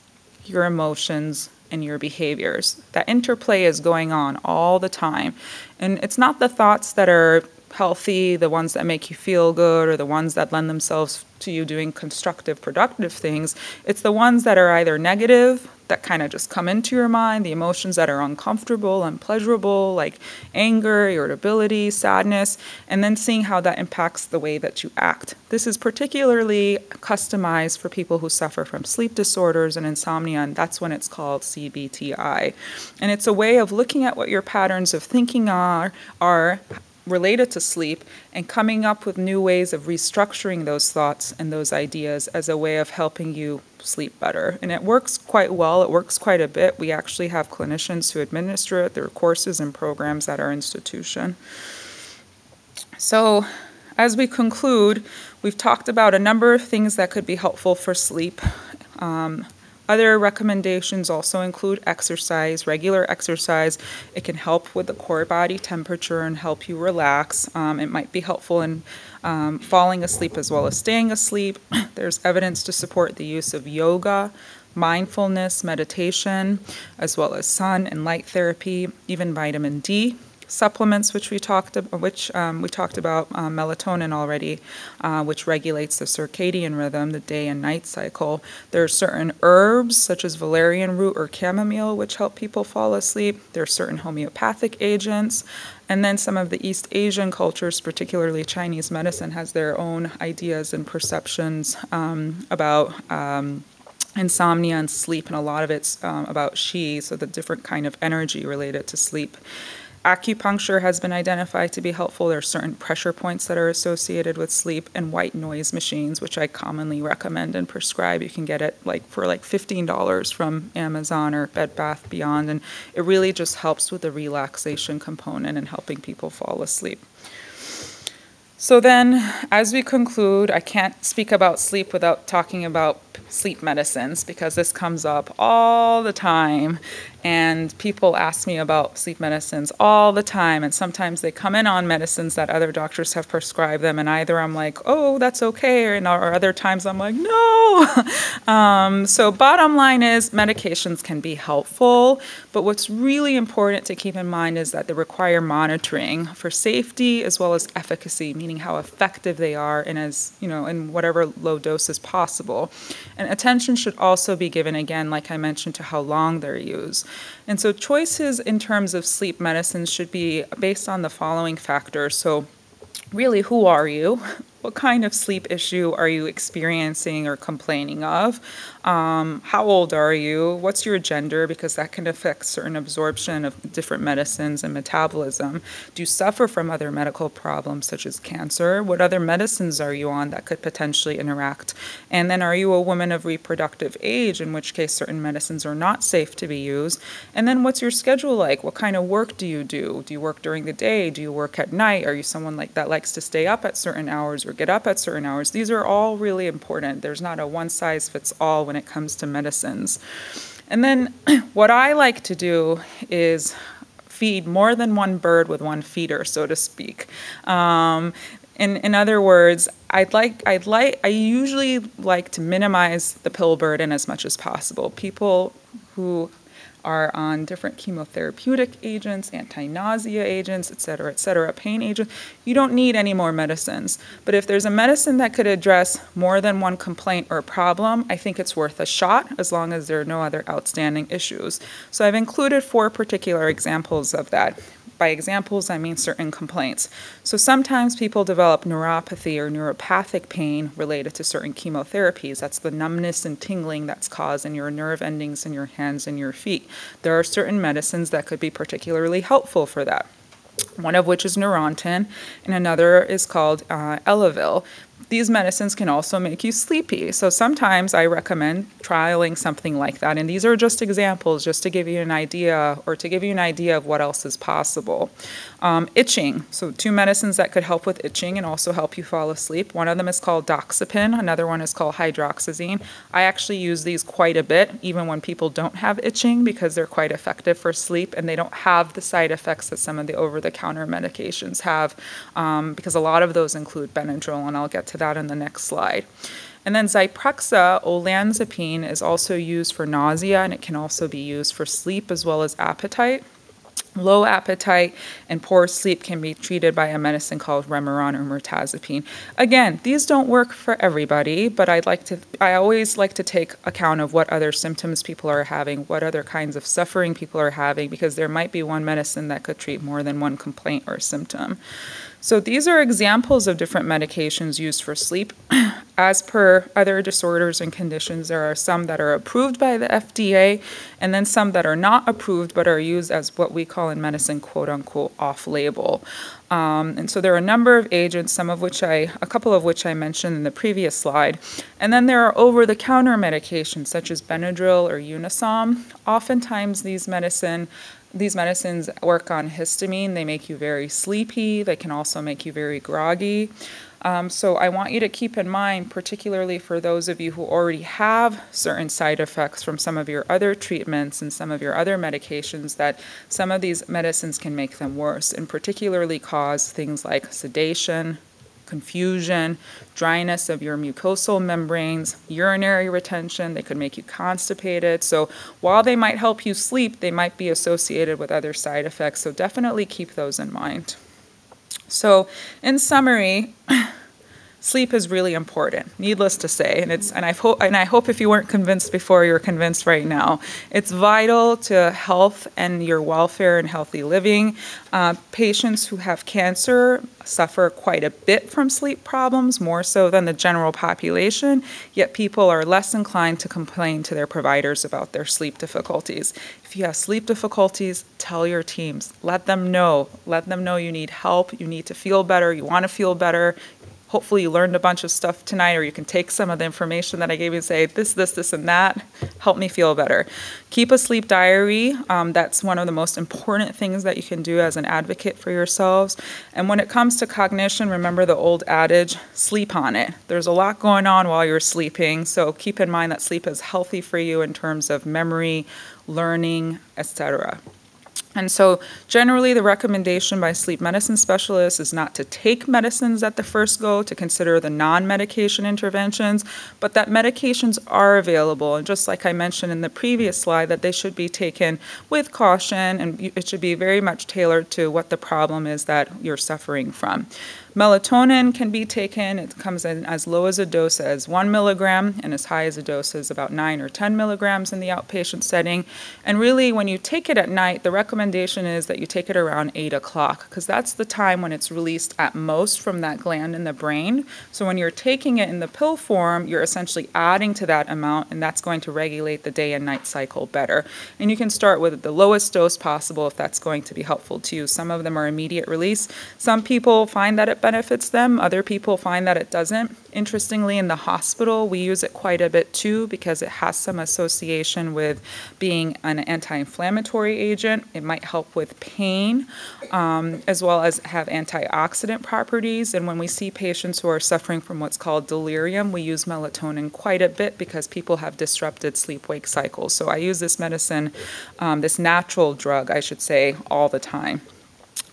your emotions, and your behaviors. That interplay is going on all the time. And it's not the thoughts that are healthy, the ones that make you feel good, or the ones that lend themselves to you doing constructive, productive things. It's the ones that are either negative, that kind of just come into your mind, the emotions that are uncomfortable, unpleasurable, like anger, irritability, sadness, and then seeing how that impacts the way that you act. This is particularly customized for people who suffer from sleep disorders and insomnia, and that's when it's called C B T I. And it's a way of looking at what your patterns of thinking are, are related to sleep, and coming up with new ways of restructuring those thoughts and those ideas as a way of helping you sleep better. And it works quite well. It works quite a bit. We actually have clinicians who administer it. There are courses and programs at our institution. So as we conclude, we've talked about a number of things that could be helpful for sleep. Um, Other recommendations also include exercise, regular exercise. It can help with the core body temperature and help you relax. Um, it might be helpful in um, falling asleep as well as staying asleep. There's evidence to support the use of yoga, mindfulness, meditation, as well as sun and light therapy, even vitamin D. Supplements, which we talked, which um, we talked about, uh, melatonin already, uh, which regulates the circadian rhythm, the day and night cycle. There are certain herbs such as valerian root or chamomile, which help people fall asleep. There are certain homeopathic agents. And then some of the East Asian cultures, particularly Chinese medicine, has their own ideas and perceptions um, about um, insomnia and sleep, and a lot of it's um, about qi, so the different kind of energy related to sleep. Acupuncture has been identified to be helpful. There are certain pressure points that are associated with sleep, and white noise machines, which I commonly recommend and prescribe. You can get it like for like fifteen dollars from Amazon or Bed Bath Beyond, and it really just helps with the relaxation component and helping people fall asleep. So then, as we conclude, I can't speak about sleep without talking about sleep medicines, because this comes up all the time, and people ask me about sleep medicines all the time, and sometimes they come in on medicines that other doctors have prescribed them, and either I'm like, oh, that's okay, or, or other times I'm like, no. um, so bottom line is medications can be helpful, but what's really important to keep in mind is that they require monitoring for safety as well as efficacy, meaning how effective they are in as you know in whatever low dose is possible. And attention should also be given, again, like I mentioned, to how long they're used. And so choices in terms of sleep medicines should be based on the following factors. So really, who are you? What kind of sleep issue are you experiencing or complaining of? Um, how old are you? What's your gender? Because that can affect certain absorption of different medicines and metabolism. Do you suffer from other medical problems such as cancer? What other medicines are you on that could potentially interact? And then, are you a woman of reproductive age, in which case certain medicines are not safe to be used? And then, what's your schedule like? What kind of work do you do? Do you work during the day? Do you work at night? Are you someone like that likes to stay up at certain hours or get up at certain hours? These are all really important. There's not a one-size-fits-all when it comes to medicines. And then what I like to do is feed more than one bird with one feeder, so to speak. Um, in, in other words, I'd like, I'd like, I usually like to minimize the pill burden as much as possible. People who are on different chemotherapeutic agents, anti-nausea agents, et cetera, et cetera, pain agents. You don't need any more medicines. But if there's a medicine that could address more than one complaint or problem, I think it's worth a shot, as long as there are no other outstanding issues. So I've included four particular examples of that. By examples, I mean certain complaints. So sometimes people develop neuropathy or neuropathic pain related to certain chemotherapies. That's the numbness and tingling that's caused in your nerve endings in your hands and your feet. There are certain medicines that could be particularly helpful for that, one of which is Neurontin, and another is called uh, Elavil. These medicines can also make you sleepy. So sometimes I recommend trialing something like that. And these are just examples just to give you an idea or to give you an idea of what else is possible. Um, itching. So two medicines that could help with itching and also help you fall asleep. One of them is called doxepin. Another one is called hydroxyzine. I actually use these quite a bit, even when people don't have itching, because they're quite effective for sleep and they don't have the side effects that some of the over-the-counter medications have, um, because a lot of those include Benadryl, and I'll get to that in the next slide. And then Zyprexa, olanzapine, is also used for nausea, and it can also be used for sleep as well as appetite. Low appetite and poor sleep can be treated by a medicine called Remeron or mirtazapine. Again, these don't work for everybody, but I'd like to, I always like to take account of what other symptoms people are having, what other kinds of suffering people are having, because there might be one medicine that could treat more than one complaint or symptom. So these are examples of different medications used for sleep. As per other disorders and conditions, there are some that are approved by the F D A and then some that are not approved but are used as what we call in medicine, quote unquote, off-label. Um, and so there are a number of agents, some of which I, a couple of which I mentioned in the previous slide. And then there are over-the-counter medications such as Benadryl or Unisom. Oftentimes these medicine These medicines work on histamine. They make you very sleepy. They can also make you very groggy. Um, so I want you to keep in mind, particularly for those of you who already have certain side effects from some of your other treatments and some of your other medications, that some of these medicines can make them worse and particularly cause things like sedation, confusion, dryness of your mucosal membranes, urinary retention. They could make you constipated. So while they might help you sleep, they might be associated with other side effects. So definitely keep those in mind. So in summary, sleep is really important, needless to say, and it's and I hope and I hope if you weren't convinced before, you're convinced right now. It's vital to health and your welfare and healthy living. Uh, patients who have cancer suffer quite a bit from sleep problems, more so than the general population, yet people are less inclined to complain to their providers about their sleep difficulties. If you have sleep difficulties, tell your teams. Let them know. Let them know you need help, you need to feel better, you want to feel better. Hopefully you learned a bunch of stuff tonight, or you can take some of the information that I gave you and say, this, this, this, and that, help me feel better. Keep a sleep diary. Um, that's one of the most important things that you can do as an advocate for yourselves. And when it comes to cognition, remember the old adage, sleep on it. There's a lot going on while you're sleeping, so keep in mind that sleep is healthy for you in terms of memory, learning, et cetera. And so generally the recommendation by sleep medicine specialists is not to take medicines at the first go, to consider the non-medication interventions, but that medications are available. And just like I mentioned in the previous slide, that they should be taken with caution, and it should be very much tailored to what the problem is that you're suffering from. Melatonin can be taken. It comes in as low as a dose as one milligram and as high as a dose as about nine or ten milligrams in the outpatient setting. And really, when you take it at night, the recommendation is that you take it around eight o'clock, because that's the time when it's released at most from that gland in the brain. So when you're taking it in the pill form, you're essentially adding to that amount, and that's going to regulate the day and night cycle better. And you can start with the lowest dose possible if that's going to be helpful to you. Some of them are immediate release. Some people find that it benefits them. Other people find that it doesn't. Interestingly, in the hospital, we use it quite a bit too, because it has some association with being an anti-inflammatory agent. It might help with pain, um, as well as have antioxidant properties. And when we see patients who are suffering from what's called delirium, we use melatonin quite a bit because people have disrupted sleep-wake cycles. So I use this medicine, um, this natural drug, I should say, all the time.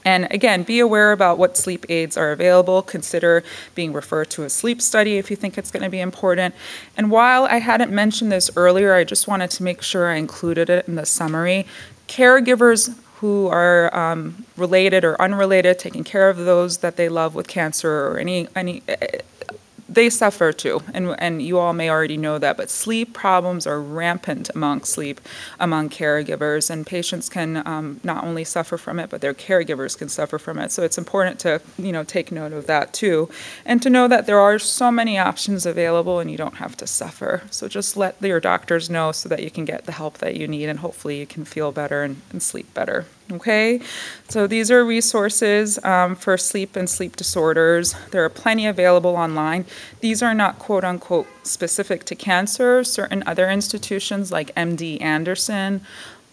And again, be aware about what sleep aids are available. Consider being referred to a sleep study if you think it's going to be important. And while I hadn't mentioned this earlier, I just wanted to make sure I included it in the summary. Caregivers who are um, related or unrelated, taking care of those that they love with cancer or any, any they suffer too, and, and you all may already know that, but sleep problems are rampant among sleep, among caregivers, and patients can um, not only suffer from it, but their caregivers can suffer from it. So it's important to, you know, take note of that too, and to know that there are so many options available and you don't have to suffer. So just let your doctors know so that you can get the help that you need, and hopefully you can feel better and, and sleep better. Okay, so these are resources um, for sleep and sleep disorders. There are plenty available online. These are not quote unquote specific to cancer. Certain other institutions like M D Anderson,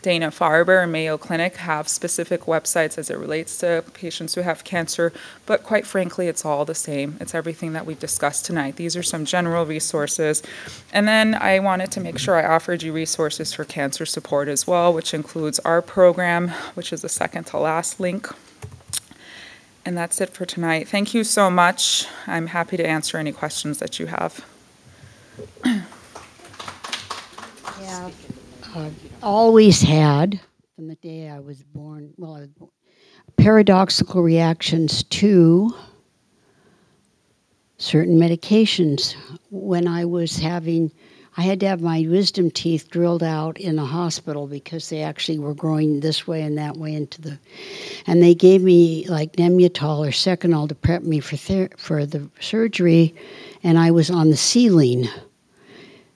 Dana-Farber, and Mayo Clinic have specific websites as it relates to patients who have cancer, but quite frankly, it's all the same. It's everything that we've discussed tonight. These are some general resources. And then I wanted to make sure I offered you resources for cancer support as well, which includes our program, which is the second to last link. And that's it for tonight. Thank you so much. I'm happy to answer any questions that you have. Yeah. I've always had, from the day I was born, well, I was born, paradoxical reactions to certain medications. When I was having, I had to have my wisdom teeth drilled out in a hospital because they actually were growing this way and that way into the, and they gave me like Nemutol or Seconal to prep me for ther- for the surgery, and I was on the ceiling.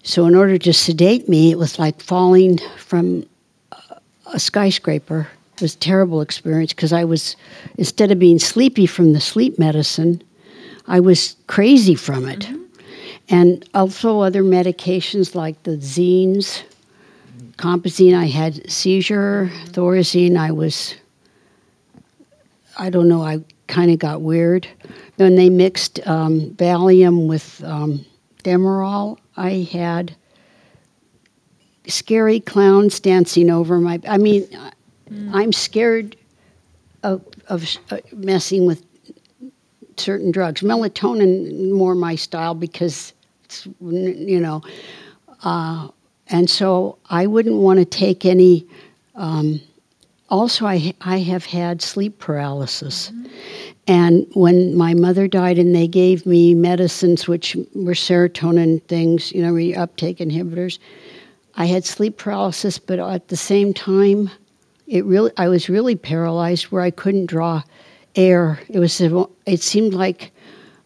So in order to sedate me, it was like falling from a skyscraper. It was a terrible experience because I was, instead of being sleepy from the sleep medicine, I was crazy from it. Mm-hmm. And also other medications like the Zines, Compazine, I had seizure, mm-hmm. Thorazine, I was, I don't know, I kind of got weird. Then they mixed um, Valium with um, Demerol. I had scary clowns dancing over my... I mean, mm. I'm scared of, of messing with certain drugs. Melatonin, more my style because, it's, you know... Uh, and so I wouldn't want to take any... Um, also, I, I have had sleep paralysis. Mm-hmm. And when my mother died and they gave me medicines, which were serotonin things, you know, reuptake inhibitors, I had sleep paralysis, but at the same time, it really I was really paralyzed where I couldn't draw air. It was it seemed like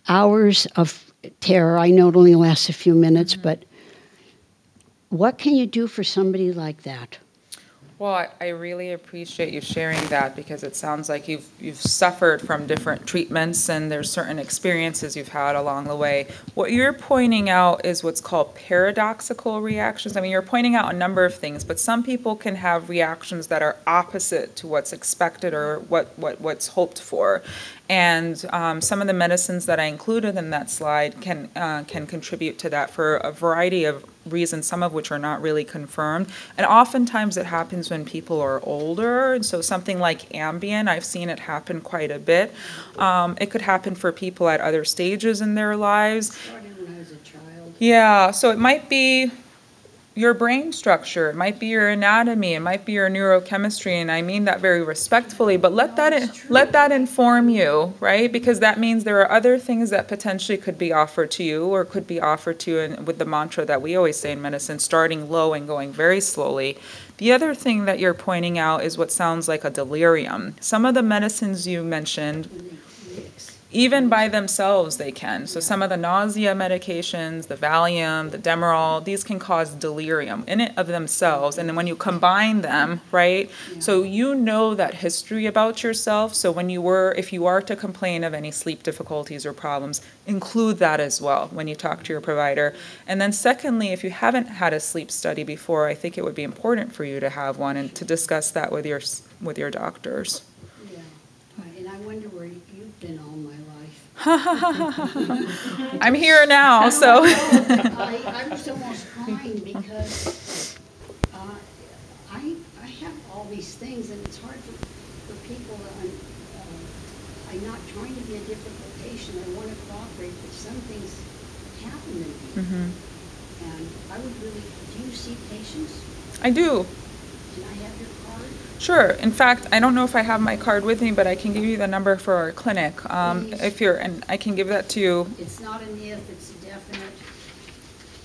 hours of terror. I know it only lasts a few minutes, mm-hmm. but what can you do for somebody like that? Well, I, I really appreciate you sharing that because it sounds like you've you've suffered from different treatments and there's certain experiences you've had along the way. What you're pointing out is what's called paradoxical reactions. I mean, you're pointing out a number of things, but some people can have reactions that are opposite to what's expected or what, what, what's hoped for. And um, some of the medicines that I included in that slide can uh, can contribute to that for a variety of reasons, some of which are not really confirmed. And oftentimes it happens when people are older. And so something like Ambien, I've seen it happen quite a bit. Um, it could happen for people at other stages in their lives. Started when I was a child. Yeah, so it might be your brain structure, it might be your anatomy, it might be your neurochemistry, and I mean that very respectfully, but let that in, let that inform you, right? Because that means there are other things that potentially could be offered to you or could be offered to you in, with the mantra that we always say in medicine, starting low and going very slowly. The other thing that you're pointing out is what sounds like a delirium. Some of the medicines you mentioned, even by themselves, they can. So some of the nausea medications, the Valium, the Demerol, these can cause delirium in and of themselves. And then when you combine them, right? Yeah. So you know that history about yourself. So when you were, if you are to complain of any sleep difficulties or problems, include that as well when you talk to your provider. And then secondly, if you haven't had a sleep study before, I think it would be important for you to have one and to discuss that with your with your doctors. Yeah, and I wonder where you've been all my I'm here now, so. I, I was almost crying because uh, I, I have all these things, and it's hard for, for people that I'm, uh, I'm not trying to be a difficult patient. I want to cooperate, but some things happen to me. Mm-hmm. And I would really, do you see patients? I do. Can I have your card? Sure. In fact, I don't know if I have my card with me, but I can give you the number for our clinic. Um, if you're, and I can give that to you. It's not an if, it's a definite.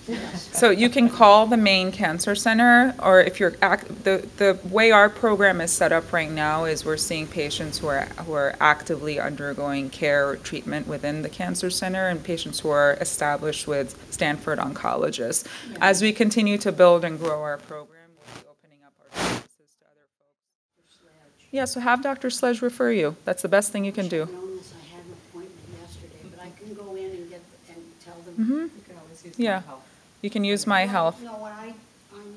Yes. So you can call the main Cancer Center, or if you're act, the the way our program is set up right now is we're seeing patients who are who are actively undergoing care or treatment within the Cancer Center, and patients who are established with Stanford oncologists. Yeah. As we continue to build and grow our program, we'll be opening up our. Yeah, so have Doctor Sledge refer you. That's the best thing you can do. I had an appointment yesterday, but I can go in and get and tell them. Mm-hmm. You can always use yeah. my health. You can use my no, health. No, what I I'm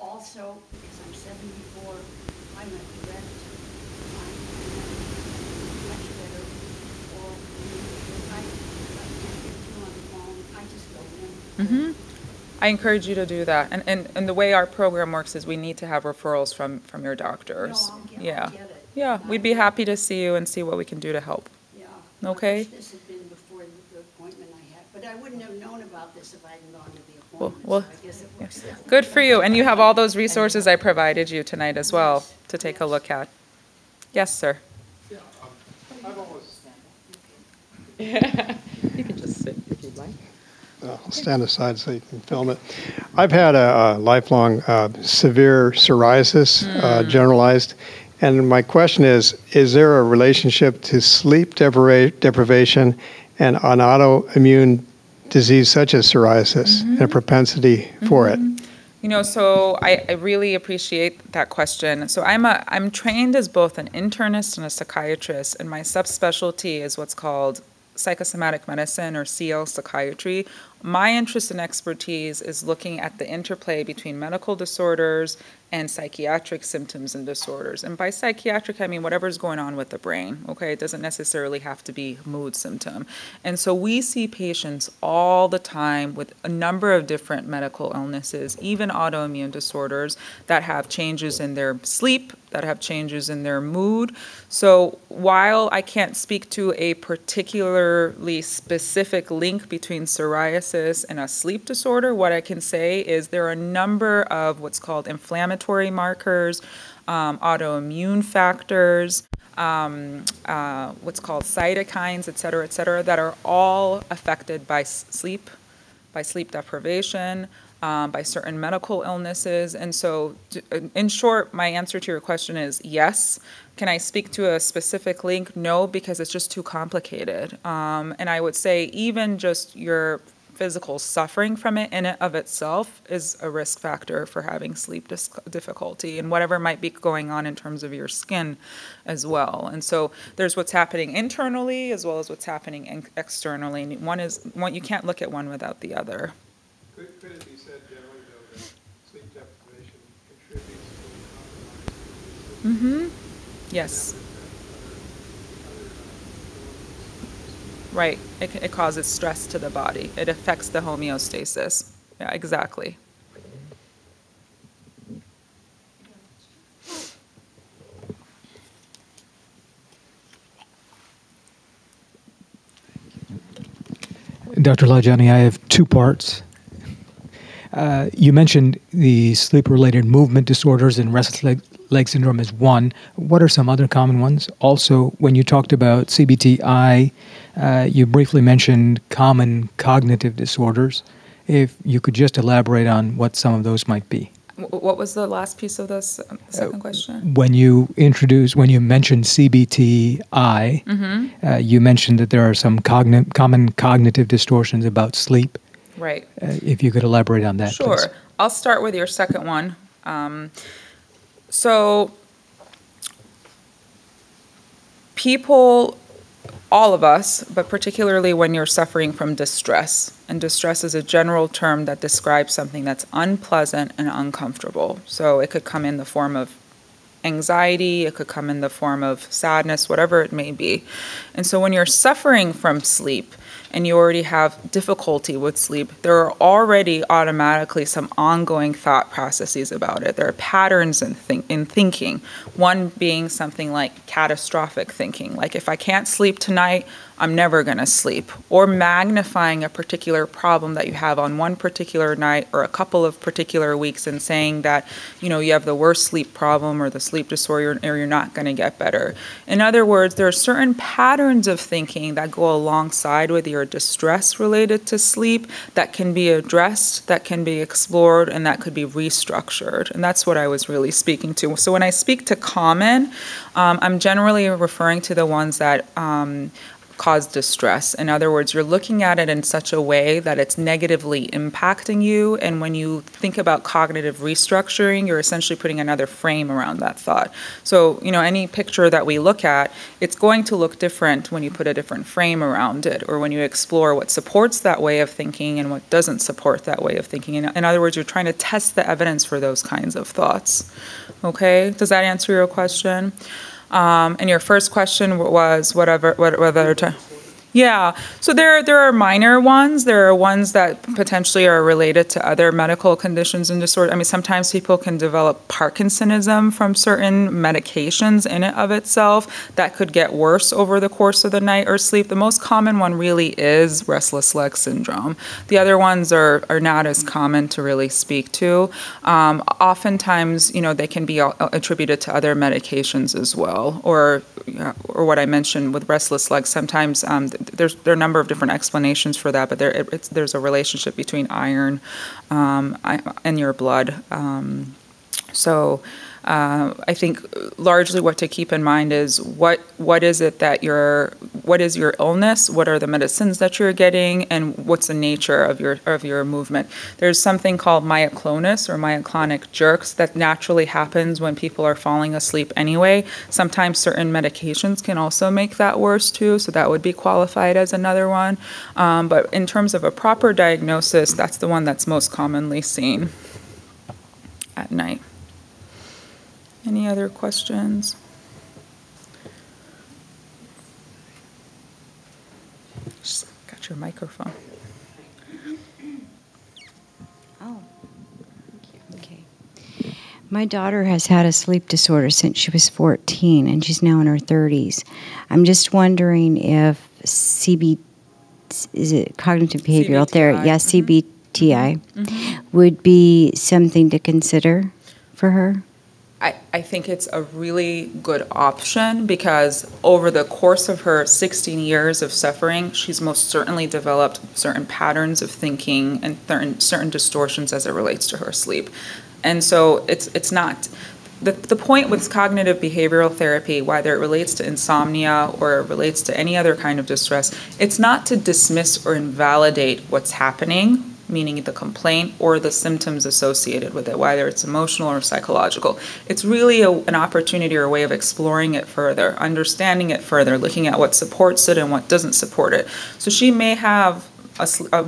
also because I'm seventy-four, I'm a direct. I'm much better. Or I, I can't get through on the phone. I just go in. Mm-hmm. I encourage you to do that. And, and, and the way our program works is we need to have referrals from, from your doctors. No, I'll get, yeah. I'll get it. Yeah, we'd be happy to see you and see what we can do to help. Yeah. Okay? I wish this had been before the appointment I had, but I wouldn't have known about this if I hadn't gone to the appointment. Well, well, so I guess it works. Yes. Good for you. And you have all those resources I provided you tonight as well yes. to take yes. a look at. Yes, sir. Yeah, um, I've always... You can just sit if you'd like. I'll stand aside so you can film it. I've had a, a lifelong uh, severe psoriasis, mm. uh, generalized, and my question is, is there a relationship to sleep depri deprivation and an autoimmune disease such as psoriasis mm-hmm. and a propensity mm-hmm. for it? You know, so I, I really appreciate that question. So I'm a, I'm trained as both an internist and a psychiatrist, and my subspecialty is what's called psychosomatic medicine, or C L psychiatry. My interest and expertise is looking at the interplay between medical disorders and psychiatric symptoms and disorders. And by psychiatric, I mean whatever's going on with the brain, okay? It doesn't necessarily have to be mood symptom. And so we see patients all the time with a number of different medical illnesses, even autoimmune disorders that have changes in their sleep, that have changes in their mood. So while I can't speak to a particularly specific link between psoriasis and a sleep disorder, what I can say is there are a number of what's called inflammatory markers, um, autoimmune factors, um, uh, what's called cytokines, et cetera, et cetera, that are all affected by sleep, by sleep deprivation, um, by certain medical illnesses. And so, in short, my answer to your question is yes. Can I speak to a specific link? No, because it's just too complicated. Um, and I would say even just your physical suffering from it in and of itself is a risk factor for having sleep dis difficulty and whatever might be going on in terms of your skin as well. And so there's what's happening internally as well as what's happening in externally. And one is, one, you can't look at one without the other. Could, could it be said generally, though, that sleep deprivation contributes to the compromise? Mm-hmm. Yes. Right, it, it causes stress to the body. It affects the homeostasis. Yeah, exactly. Doctor Lahijani, I have two parts. Uh, you mentioned the sleep-related movement disorders and restless leg, leg syndrome is one. What are some other common ones? Also, when you talked about C B T I, uh, you briefly mentioned common cognitive disorders. If you could just elaborate on what some of those might be. What was the last piece of this second uh, question? When you introduced, when you mentioned C B T I, mm-hmm. uh, you mentioned that there are some cogn- common cognitive distortions about sleep. Right. Uh, if you could elaborate on that, sure. Please. I'll start with your second one. Um, so people, all of us, but particularly when you're suffering from distress, and distress is a general term that describes something that's unpleasant and uncomfortable. So it could come in the form of anxiety, it could come in the form of sadness, whatever it may be. And so when you're suffering from sleep, and you already have difficulty with sleep, there are already automatically some ongoing thought processes about it. There are patterns in, think in thinking, one being something like catastrophic thinking, like if I can't sleep tonight, I'm never going to sleep, or magnifying a particular problem that you have on one particular night or a couple of particular weeks and saying that, you know, you have the worst sleep problem or the sleep disorder or you're not going to get better. In other words, there are certain patterns of thinking that go alongside with your distress related to sleep that can be addressed, that can be explored, and that could be restructured. And that's what I was really speaking to. So when I speak to common, um, I'm generally referring to the ones that um, cause distress. In other words, you're looking at it in such a way that it's negatively impacting you, and when you think about cognitive restructuring, you're essentially putting another frame around that thought. So, you know, any picture that we look at, it's going to look different when you put a different frame around it, or when you explore what supports that way of thinking and what doesn't support that way of thinking. In, in other words, you're trying to test the evidence for those kinds of thoughts. Okay, does that answer your question? Um, and your first question was whatever, what, whether to, yeah. So there, there are minor ones. There are ones that potentially are related to other medical conditions and disorders. I mean, sometimes people can develop Parkinsonism from certain medications in and of itself that could get worse over the course of the night or sleep. The most common one really is restless leg syndrome. The other ones are, are not as common to really speak to. Um, oftentimes, you know, they can be attributed to other medications as well, or, or what I mentioned with restless legs. Sometimes um, There's, there are a number of different explanations for that, but there, it's, there's a relationship between iron um, and your blood. Um, so uh, I think largely what to keep in mind is what what is it that you're, what is your illness, what are the medicines that you're getting, and what's the nature of your of your movement. There's something called myoclonic or myoclonic jerks that naturally happens when people are falling asleep anyway. Sometimes certain medications can also make that worse too, so that would be qualified as another one. Um, but in terms of a proper diagnosis, that's the one that's most commonly seen at night. Any other questions? Just got your microphone. Oh, thank you. Okay. My daughter has had a sleep disorder since she was fourteen, and she's now in her thirties. I'm just wondering if C B, is it cognitive behavioral therapy? Yeah, C B T I mm-hmm. would be something to consider for her. I, I think it's a really good option because over the course of her sixteen years of suffering, she's most certainly developed certain patterns of thinking and certain, certain distortions as it relates to her sleep. And so it's, it's not... The, the point with cognitive behavioral therapy, whether it relates to insomnia or it relates to any other kind of distress, it's not to dismiss or invalidate what's happening, meaning the complaint or the symptoms associated with it, whether it's emotional or psychological. It's really a, an opportunity or a way of exploring it further, understanding it further, looking at what supports it and what doesn't support it. So she may have A, a,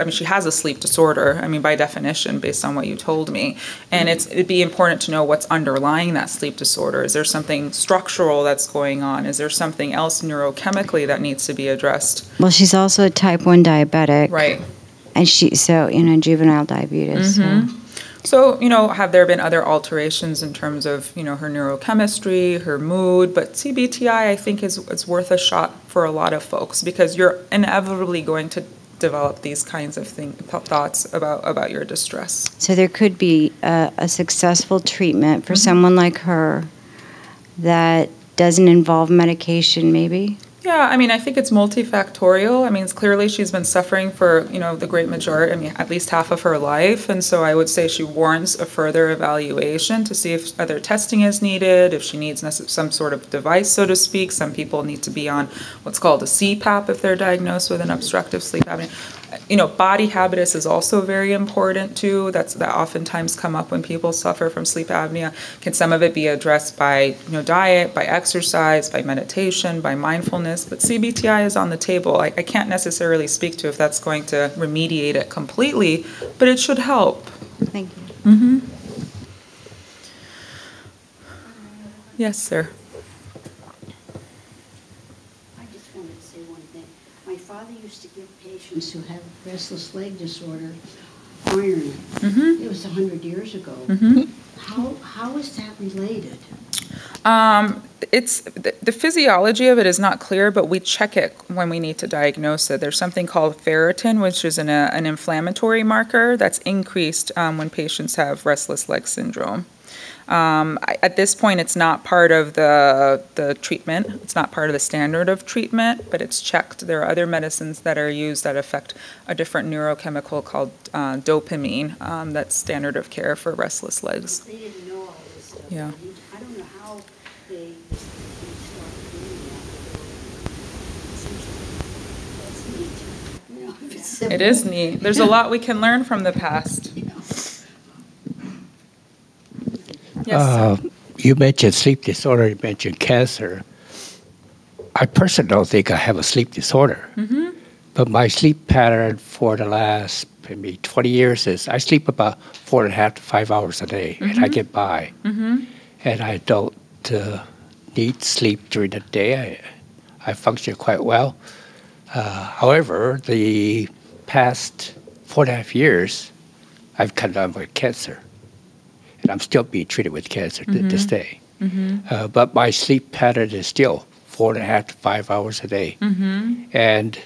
I mean, she has a sleep disorder, I mean, by definition, based on what you told me. And it's, it'd be important to know what's underlying that sleep disorder. Is there something structural that's going on? Is there something else neurochemically that needs to be addressed? Well, she's also a type one diabetic. Right. And she, so, you know, juvenile diabetes. Mm-hmm. So. So, you know, have there been other alterations in terms of, you know, her neurochemistry, her mood? But C B T I, I think, is, is worth a shot for a lot of folks because you're inevitably going to develop these kinds of thing, thoughts about, about your distress. So there could be a, a successful treatment for mm-hmm. someone like her that doesn't involve medication, maybe? Yeah, I mean, I think it's multifactorial. I mean, it's clearly she's been suffering for, you know, the great majority, I mean, at least half of her life. And so I would say she warrants a further evaluation to see if other testing is needed, if she needs some sort of device, so to speak. Some people need to be on what's called a C PAP if they're diagnosed with an obstructive sleep apnea. You know, body habitus is also very important too. That's that oftentimes come up when people suffer from sleep apnea. Can some of it be addressed by, you know, diet, by exercise, by meditation, by mindfulness? But C B T I is on the table. I, I can't necessarily speak to if that's going to remediate it completely, but it should help. Thank you. Mm-hmm. Yes, sir. Patients who have restless leg disorder, iron. Mm-hmm. It was a hundred years ago. Mm-hmm. How, how is that related? Um, it's the, the physiology of it is not clear, but we check it when we need to diagnose it. There's something called ferritin, which is an, uh, an inflammatory marker that's increased um, when patients have restless leg syndrome. Um, I, at this point, it's not part of the, the treatment. It's not part of the standard of treatment, but it's checked. There are other medicines that are used that affect a different neurochemical called uh, dopamine um, that's standard of care for restless legs. They didn't know all this stuff. Yeah. I don't know how they started doing that. It is neat. There's a lot we can learn from the past. Yes, uh, you mentioned sleep disorder, you mentioned cancer. I personally don't think I have a sleep disorder. Mm-hmm. But my sleep pattern for the last maybe twenty years is I sleep about four and a half to five hours a day, mm-hmm. and I get by. Mm-hmm. And I don't uh, need sleep during the day. I, I function quite well. Uh, however, the past four and a half years, I've come down with cancer. And I'm still being treated with cancer mm-hmm. to this day. Mm-hmm. uh, but my sleep pattern is still four and a half to five hours a day. Mm-hmm. And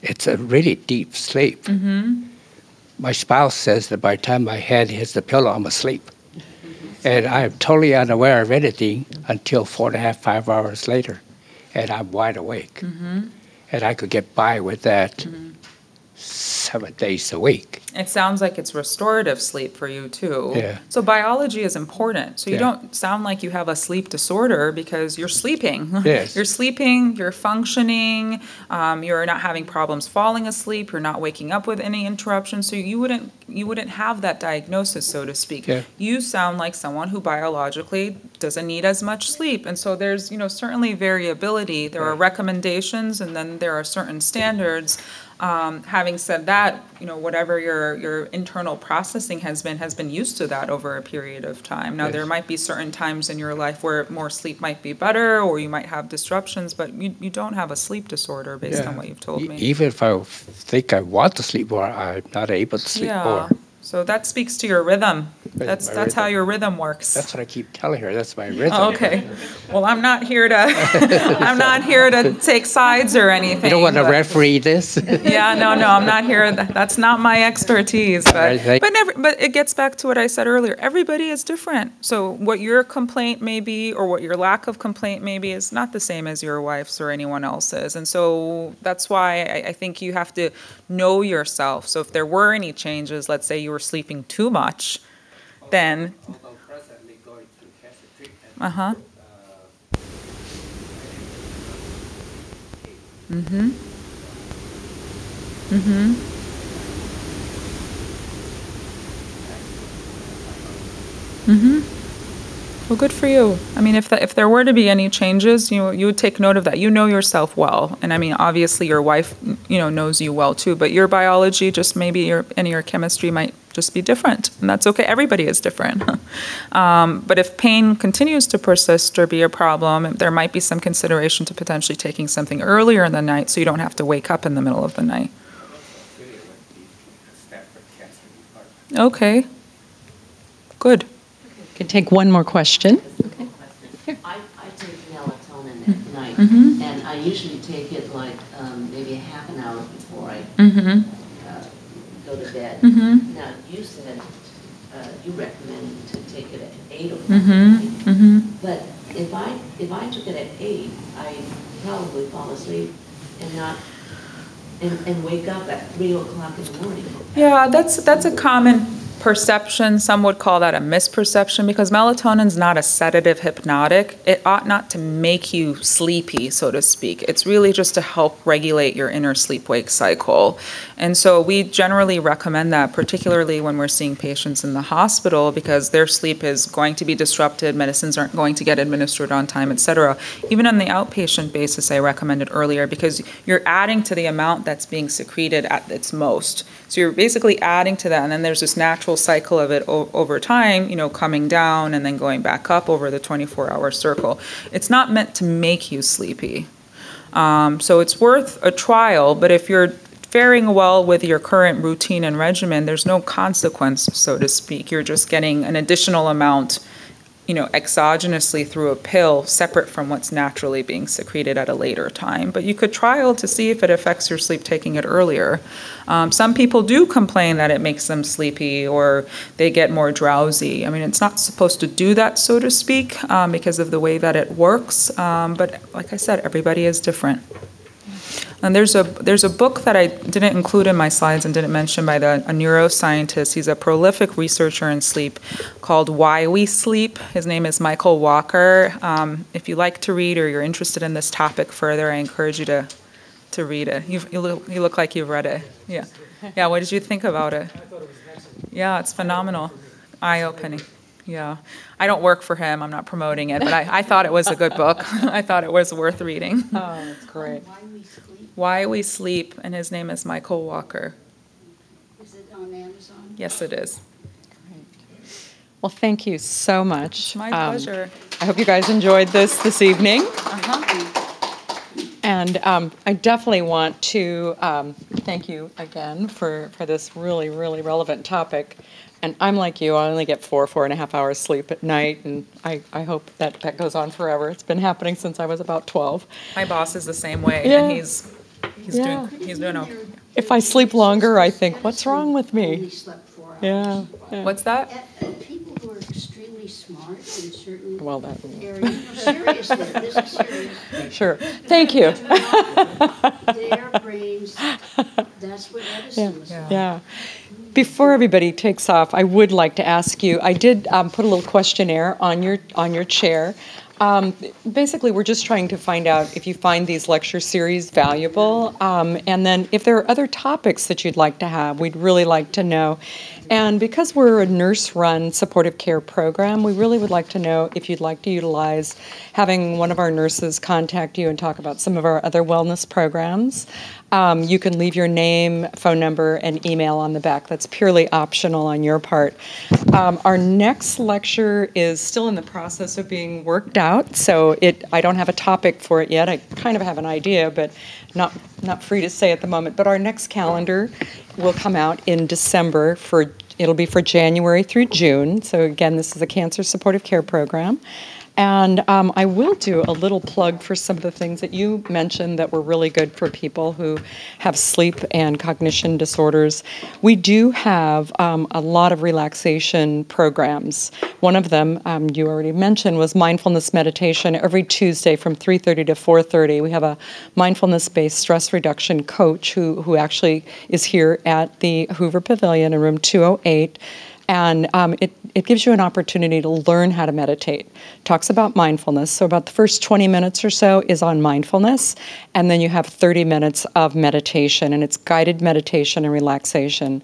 it's a really deep sleep. Mm-hmm. My spouse says that by the time my head hits the pillow, I'm asleep. And I'm totally unaware of anything until four and a half, five hours later. And I'm wide awake. Mm-hmm. And I could get by with that mm-hmm. seven days a week. It sounds like it's restorative sleep for you, too. Yeah. So biology is important. So you yeah. don't sound like you have a sleep disorder because you're sleeping. Yes. You're sleeping, you're functioning, um, you're not having problems falling asleep, you're not waking up with any interruptions. So you wouldn't, you wouldn't have that diagnosis, so to speak. Yeah. You sound like someone who biologically doesn't need as much sleep. And so there's, you know, certainly variability. There right. are recommendations, and then there are certain standards. Um, having said that, you know, whatever your, your internal processing has been has been used to that over a period of time. Now, yes. there might be certain times in your life where more sleep might be better, or you might have disruptions, but you, you don't have a sleep disorder based yeah. on what you've told e me. Even if I think I want to sleep more, I'm not able to sleep yeah. more. So that speaks to your rhythm. That's that's rhythm. how your rhythm works. That's what I keep telling her. That's my rhythm. Oh, okay. Well, I'm not here to I'm not here to take sides or anything. You don't want to referee this? Yeah, no, no, I'm not here. That's not my expertise. But right, but never. But it gets back to what I said earlier. Everybody is different. So what your complaint may be, or what your lack of complaint may be, is not the same as your wife's or anyone else's. And so that's why I, I think you have to know yourself. So if there were any changes, let's say you were sleeping too much, although, then although presently going through cancer treatment, uh huh. Uh, mm-hmm. Mm-hmm. Mm-hmm. Well, good for you. I mean, if, the, if there were to be any changes, you, you would take note of that. You know yourself well. And I mean, obviously your wife, you know, knows you well too, but your biology, just maybe your, and your chemistry might just be different. And that's okay. Everybody is different. um, but if pain continues to persist or be a problem, there might be some consideration to potentially taking something earlier in the night so you don't have to wake up in the middle of the night. Okay. Good. Can take one more question. Okay. Here. I, I take melatonin at mm-hmm. night, mm-hmm. and I usually take it like um, maybe a half an hour before I mm-hmm. uh, go to bed. Mm-hmm. Now, you said uh, you recommend to take it at eight o'clock. Mm-hmm. Mm-hmm. But if I if I took it at eight, I probably fall asleep and not. And, and wake up at three o'clock in the morning. Yeah, that's that's a common perception. Some would call that a misperception because melatonin's not a sedative hypnotic. It ought not to make you sleepy, so to speak. It's really just to help regulate your inner sleep-wake cycle. And so we generally recommend that, particularly when we're seeing patients in the hospital because their sleep is going to be disrupted, medicines aren't going to get administered on time, et cetera. Even on the outpatient basis, I recommended earlier because you're adding to the amount that's being secreted at its most. So you're basically adding to that, and then there's this natural cycle of it o over time, you know, coming down and then going back up over the twenty-four hour circle. It's not meant to make you sleepy. Um, so it's worth a trial, but if you're faring well with your current routine and regimen, there's no consequence, so to speak. You're just getting an additional amount, you know, exogenously through a pill separate from what's naturally being secreted at a later time. But you could trial to see if it affects your sleep taking it earlier. Um, some people do complain that it makes them sleepy or they get more drowsy. I mean, it's not supposed to do that, so to speak, um, because of the way that it works. Um, but like I said, everybody is different. And there's a there's a book that I didn't include in my slides and didn't mention by the, a neuroscientist. He's a prolific researcher in sleep called Why We Sleep. His name is Michael Walker. Um, if you like to read or you're interested in this topic further, I encourage you to to read it. You've, you, look, you look like you've read it. Yeah. Yeah, what did you think about it? Yeah, it's phenomenal. Eye-opening. Yeah. I don't work for him. I'm not promoting it, but I, I thought it was a good book. I thought it was worth reading. Oh, that's great. Why We Sleep. Why We Sleep, and his name is Michael Walker. Is it on Amazon? Yes, it is. Well, thank you so much. It's my um, pleasure. I hope you guys enjoyed this this evening. Uh-huh. And um, I definitely want to um, thank you again for, for this really, really relevant topic. And I'm like you, I only get four, four and a half hours sleep at night, and I, I hope that that goes on forever. It's been happening since I was about twelve. My boss is the same way, yeah. and he's he's yeah. doing he's doing okay. If I sleep longer, I think, what's wrong with me? Yeah. yeah. What's that? Smart in certain well, that, areas. Seriously, this is serious. Sure. Thank you. Their brains, that's what medicine yeah. was about. Yeah. Before everybody takes off, I would like to ask you, I did um, put a little questionnaire on your, on your chair. Um, basically, we're just trying to find out if you find these lecture series valuable, um, and then if there are other topics that you'd like to have, we'd really like to know. And because we're a nurse-run supportive care program, we really would like to know if you'd like to utilize having one of our nurses contact you and talk about some of our other wellness programs. Um, you can leave your name, phone number, and email on the back. That's purely optional on your part. Um, our next lecture is still in the process of being worked out, so it, I don't have a topic for it yet. I kind of have an idea, but not, not free to say at the moment. But our next calendar will come out in December. For, it'll be for January through June. So again, this is a cancer supportive care program. And um, I will do a little plug for some of the things that you mentioned that were really good for people who have sleep and cognition disorders. We do have um, a lot of relaxation programs. One of them, um, you already mentioned, was mindfulness meditation. Every Tuesday from three thirty to four thirty, we have a mindfulness-based stress reduction coach who, who actually is here at the Hoover Pavilion in room two oh eight. And um, it, it gives you an opportunity to learn how to meditate. Talks about mindfulness. So about the first twenty minutes or so is on mindfulness. And then you have thirty minutes of meditation. And it's guided meditation and relaxation.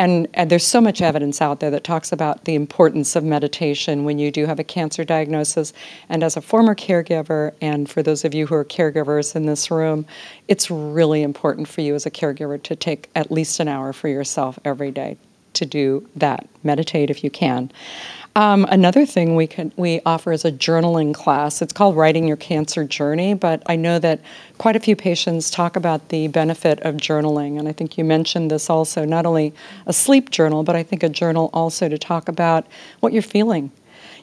And, and there's so much evidence out there that talks about the importance of meditation when you do have a cancer diagnosis. And as a former caregiver, and for those of you who are caregivers in this room, it's really important for you as a caregiver to take at least an hour for yourself every day. To do that. Meditate if you can. Um, another thing we can we offer is a journaling class. It's called Writing Your Cancer Journey, but I know that quite a few patients talk about the benefit of journaling, and I think you mentioned this also, not only a sleep journal, but I think a journal also to talk about what you're feeling.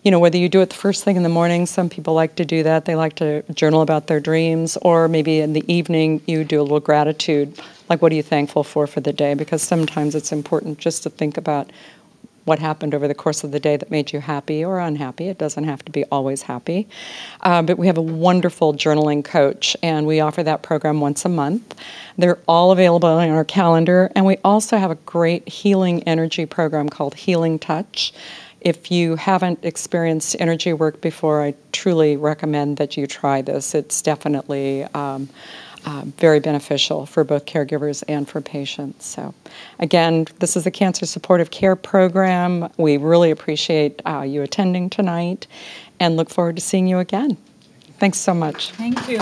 You know, whether you do it the first thing in the morning, some people like to do that. They like to journal about their dreams, or maybe in the evening you do a little gratitude. Like, what are you thankful for for the day? Because sometimes it's important just to think about what happened over the course of the day that made you happy or unhappy. It doesn't have to be always happy. Uh, but we have a wonderful journaling coach, and we offer that program once a month. They're all available on our calendar. And we also have a great healing energy program called Healing Touch. If you haven't experienced energy work before, I truly recommend that you try this. It's definitely um, uh, very beneficial for both caregivers and for patients. So again, this is the Cancer Supportive Care Program. We really appreciate uh, you attending tonight and look forward to seeing you again. Thanks so much. Thank you.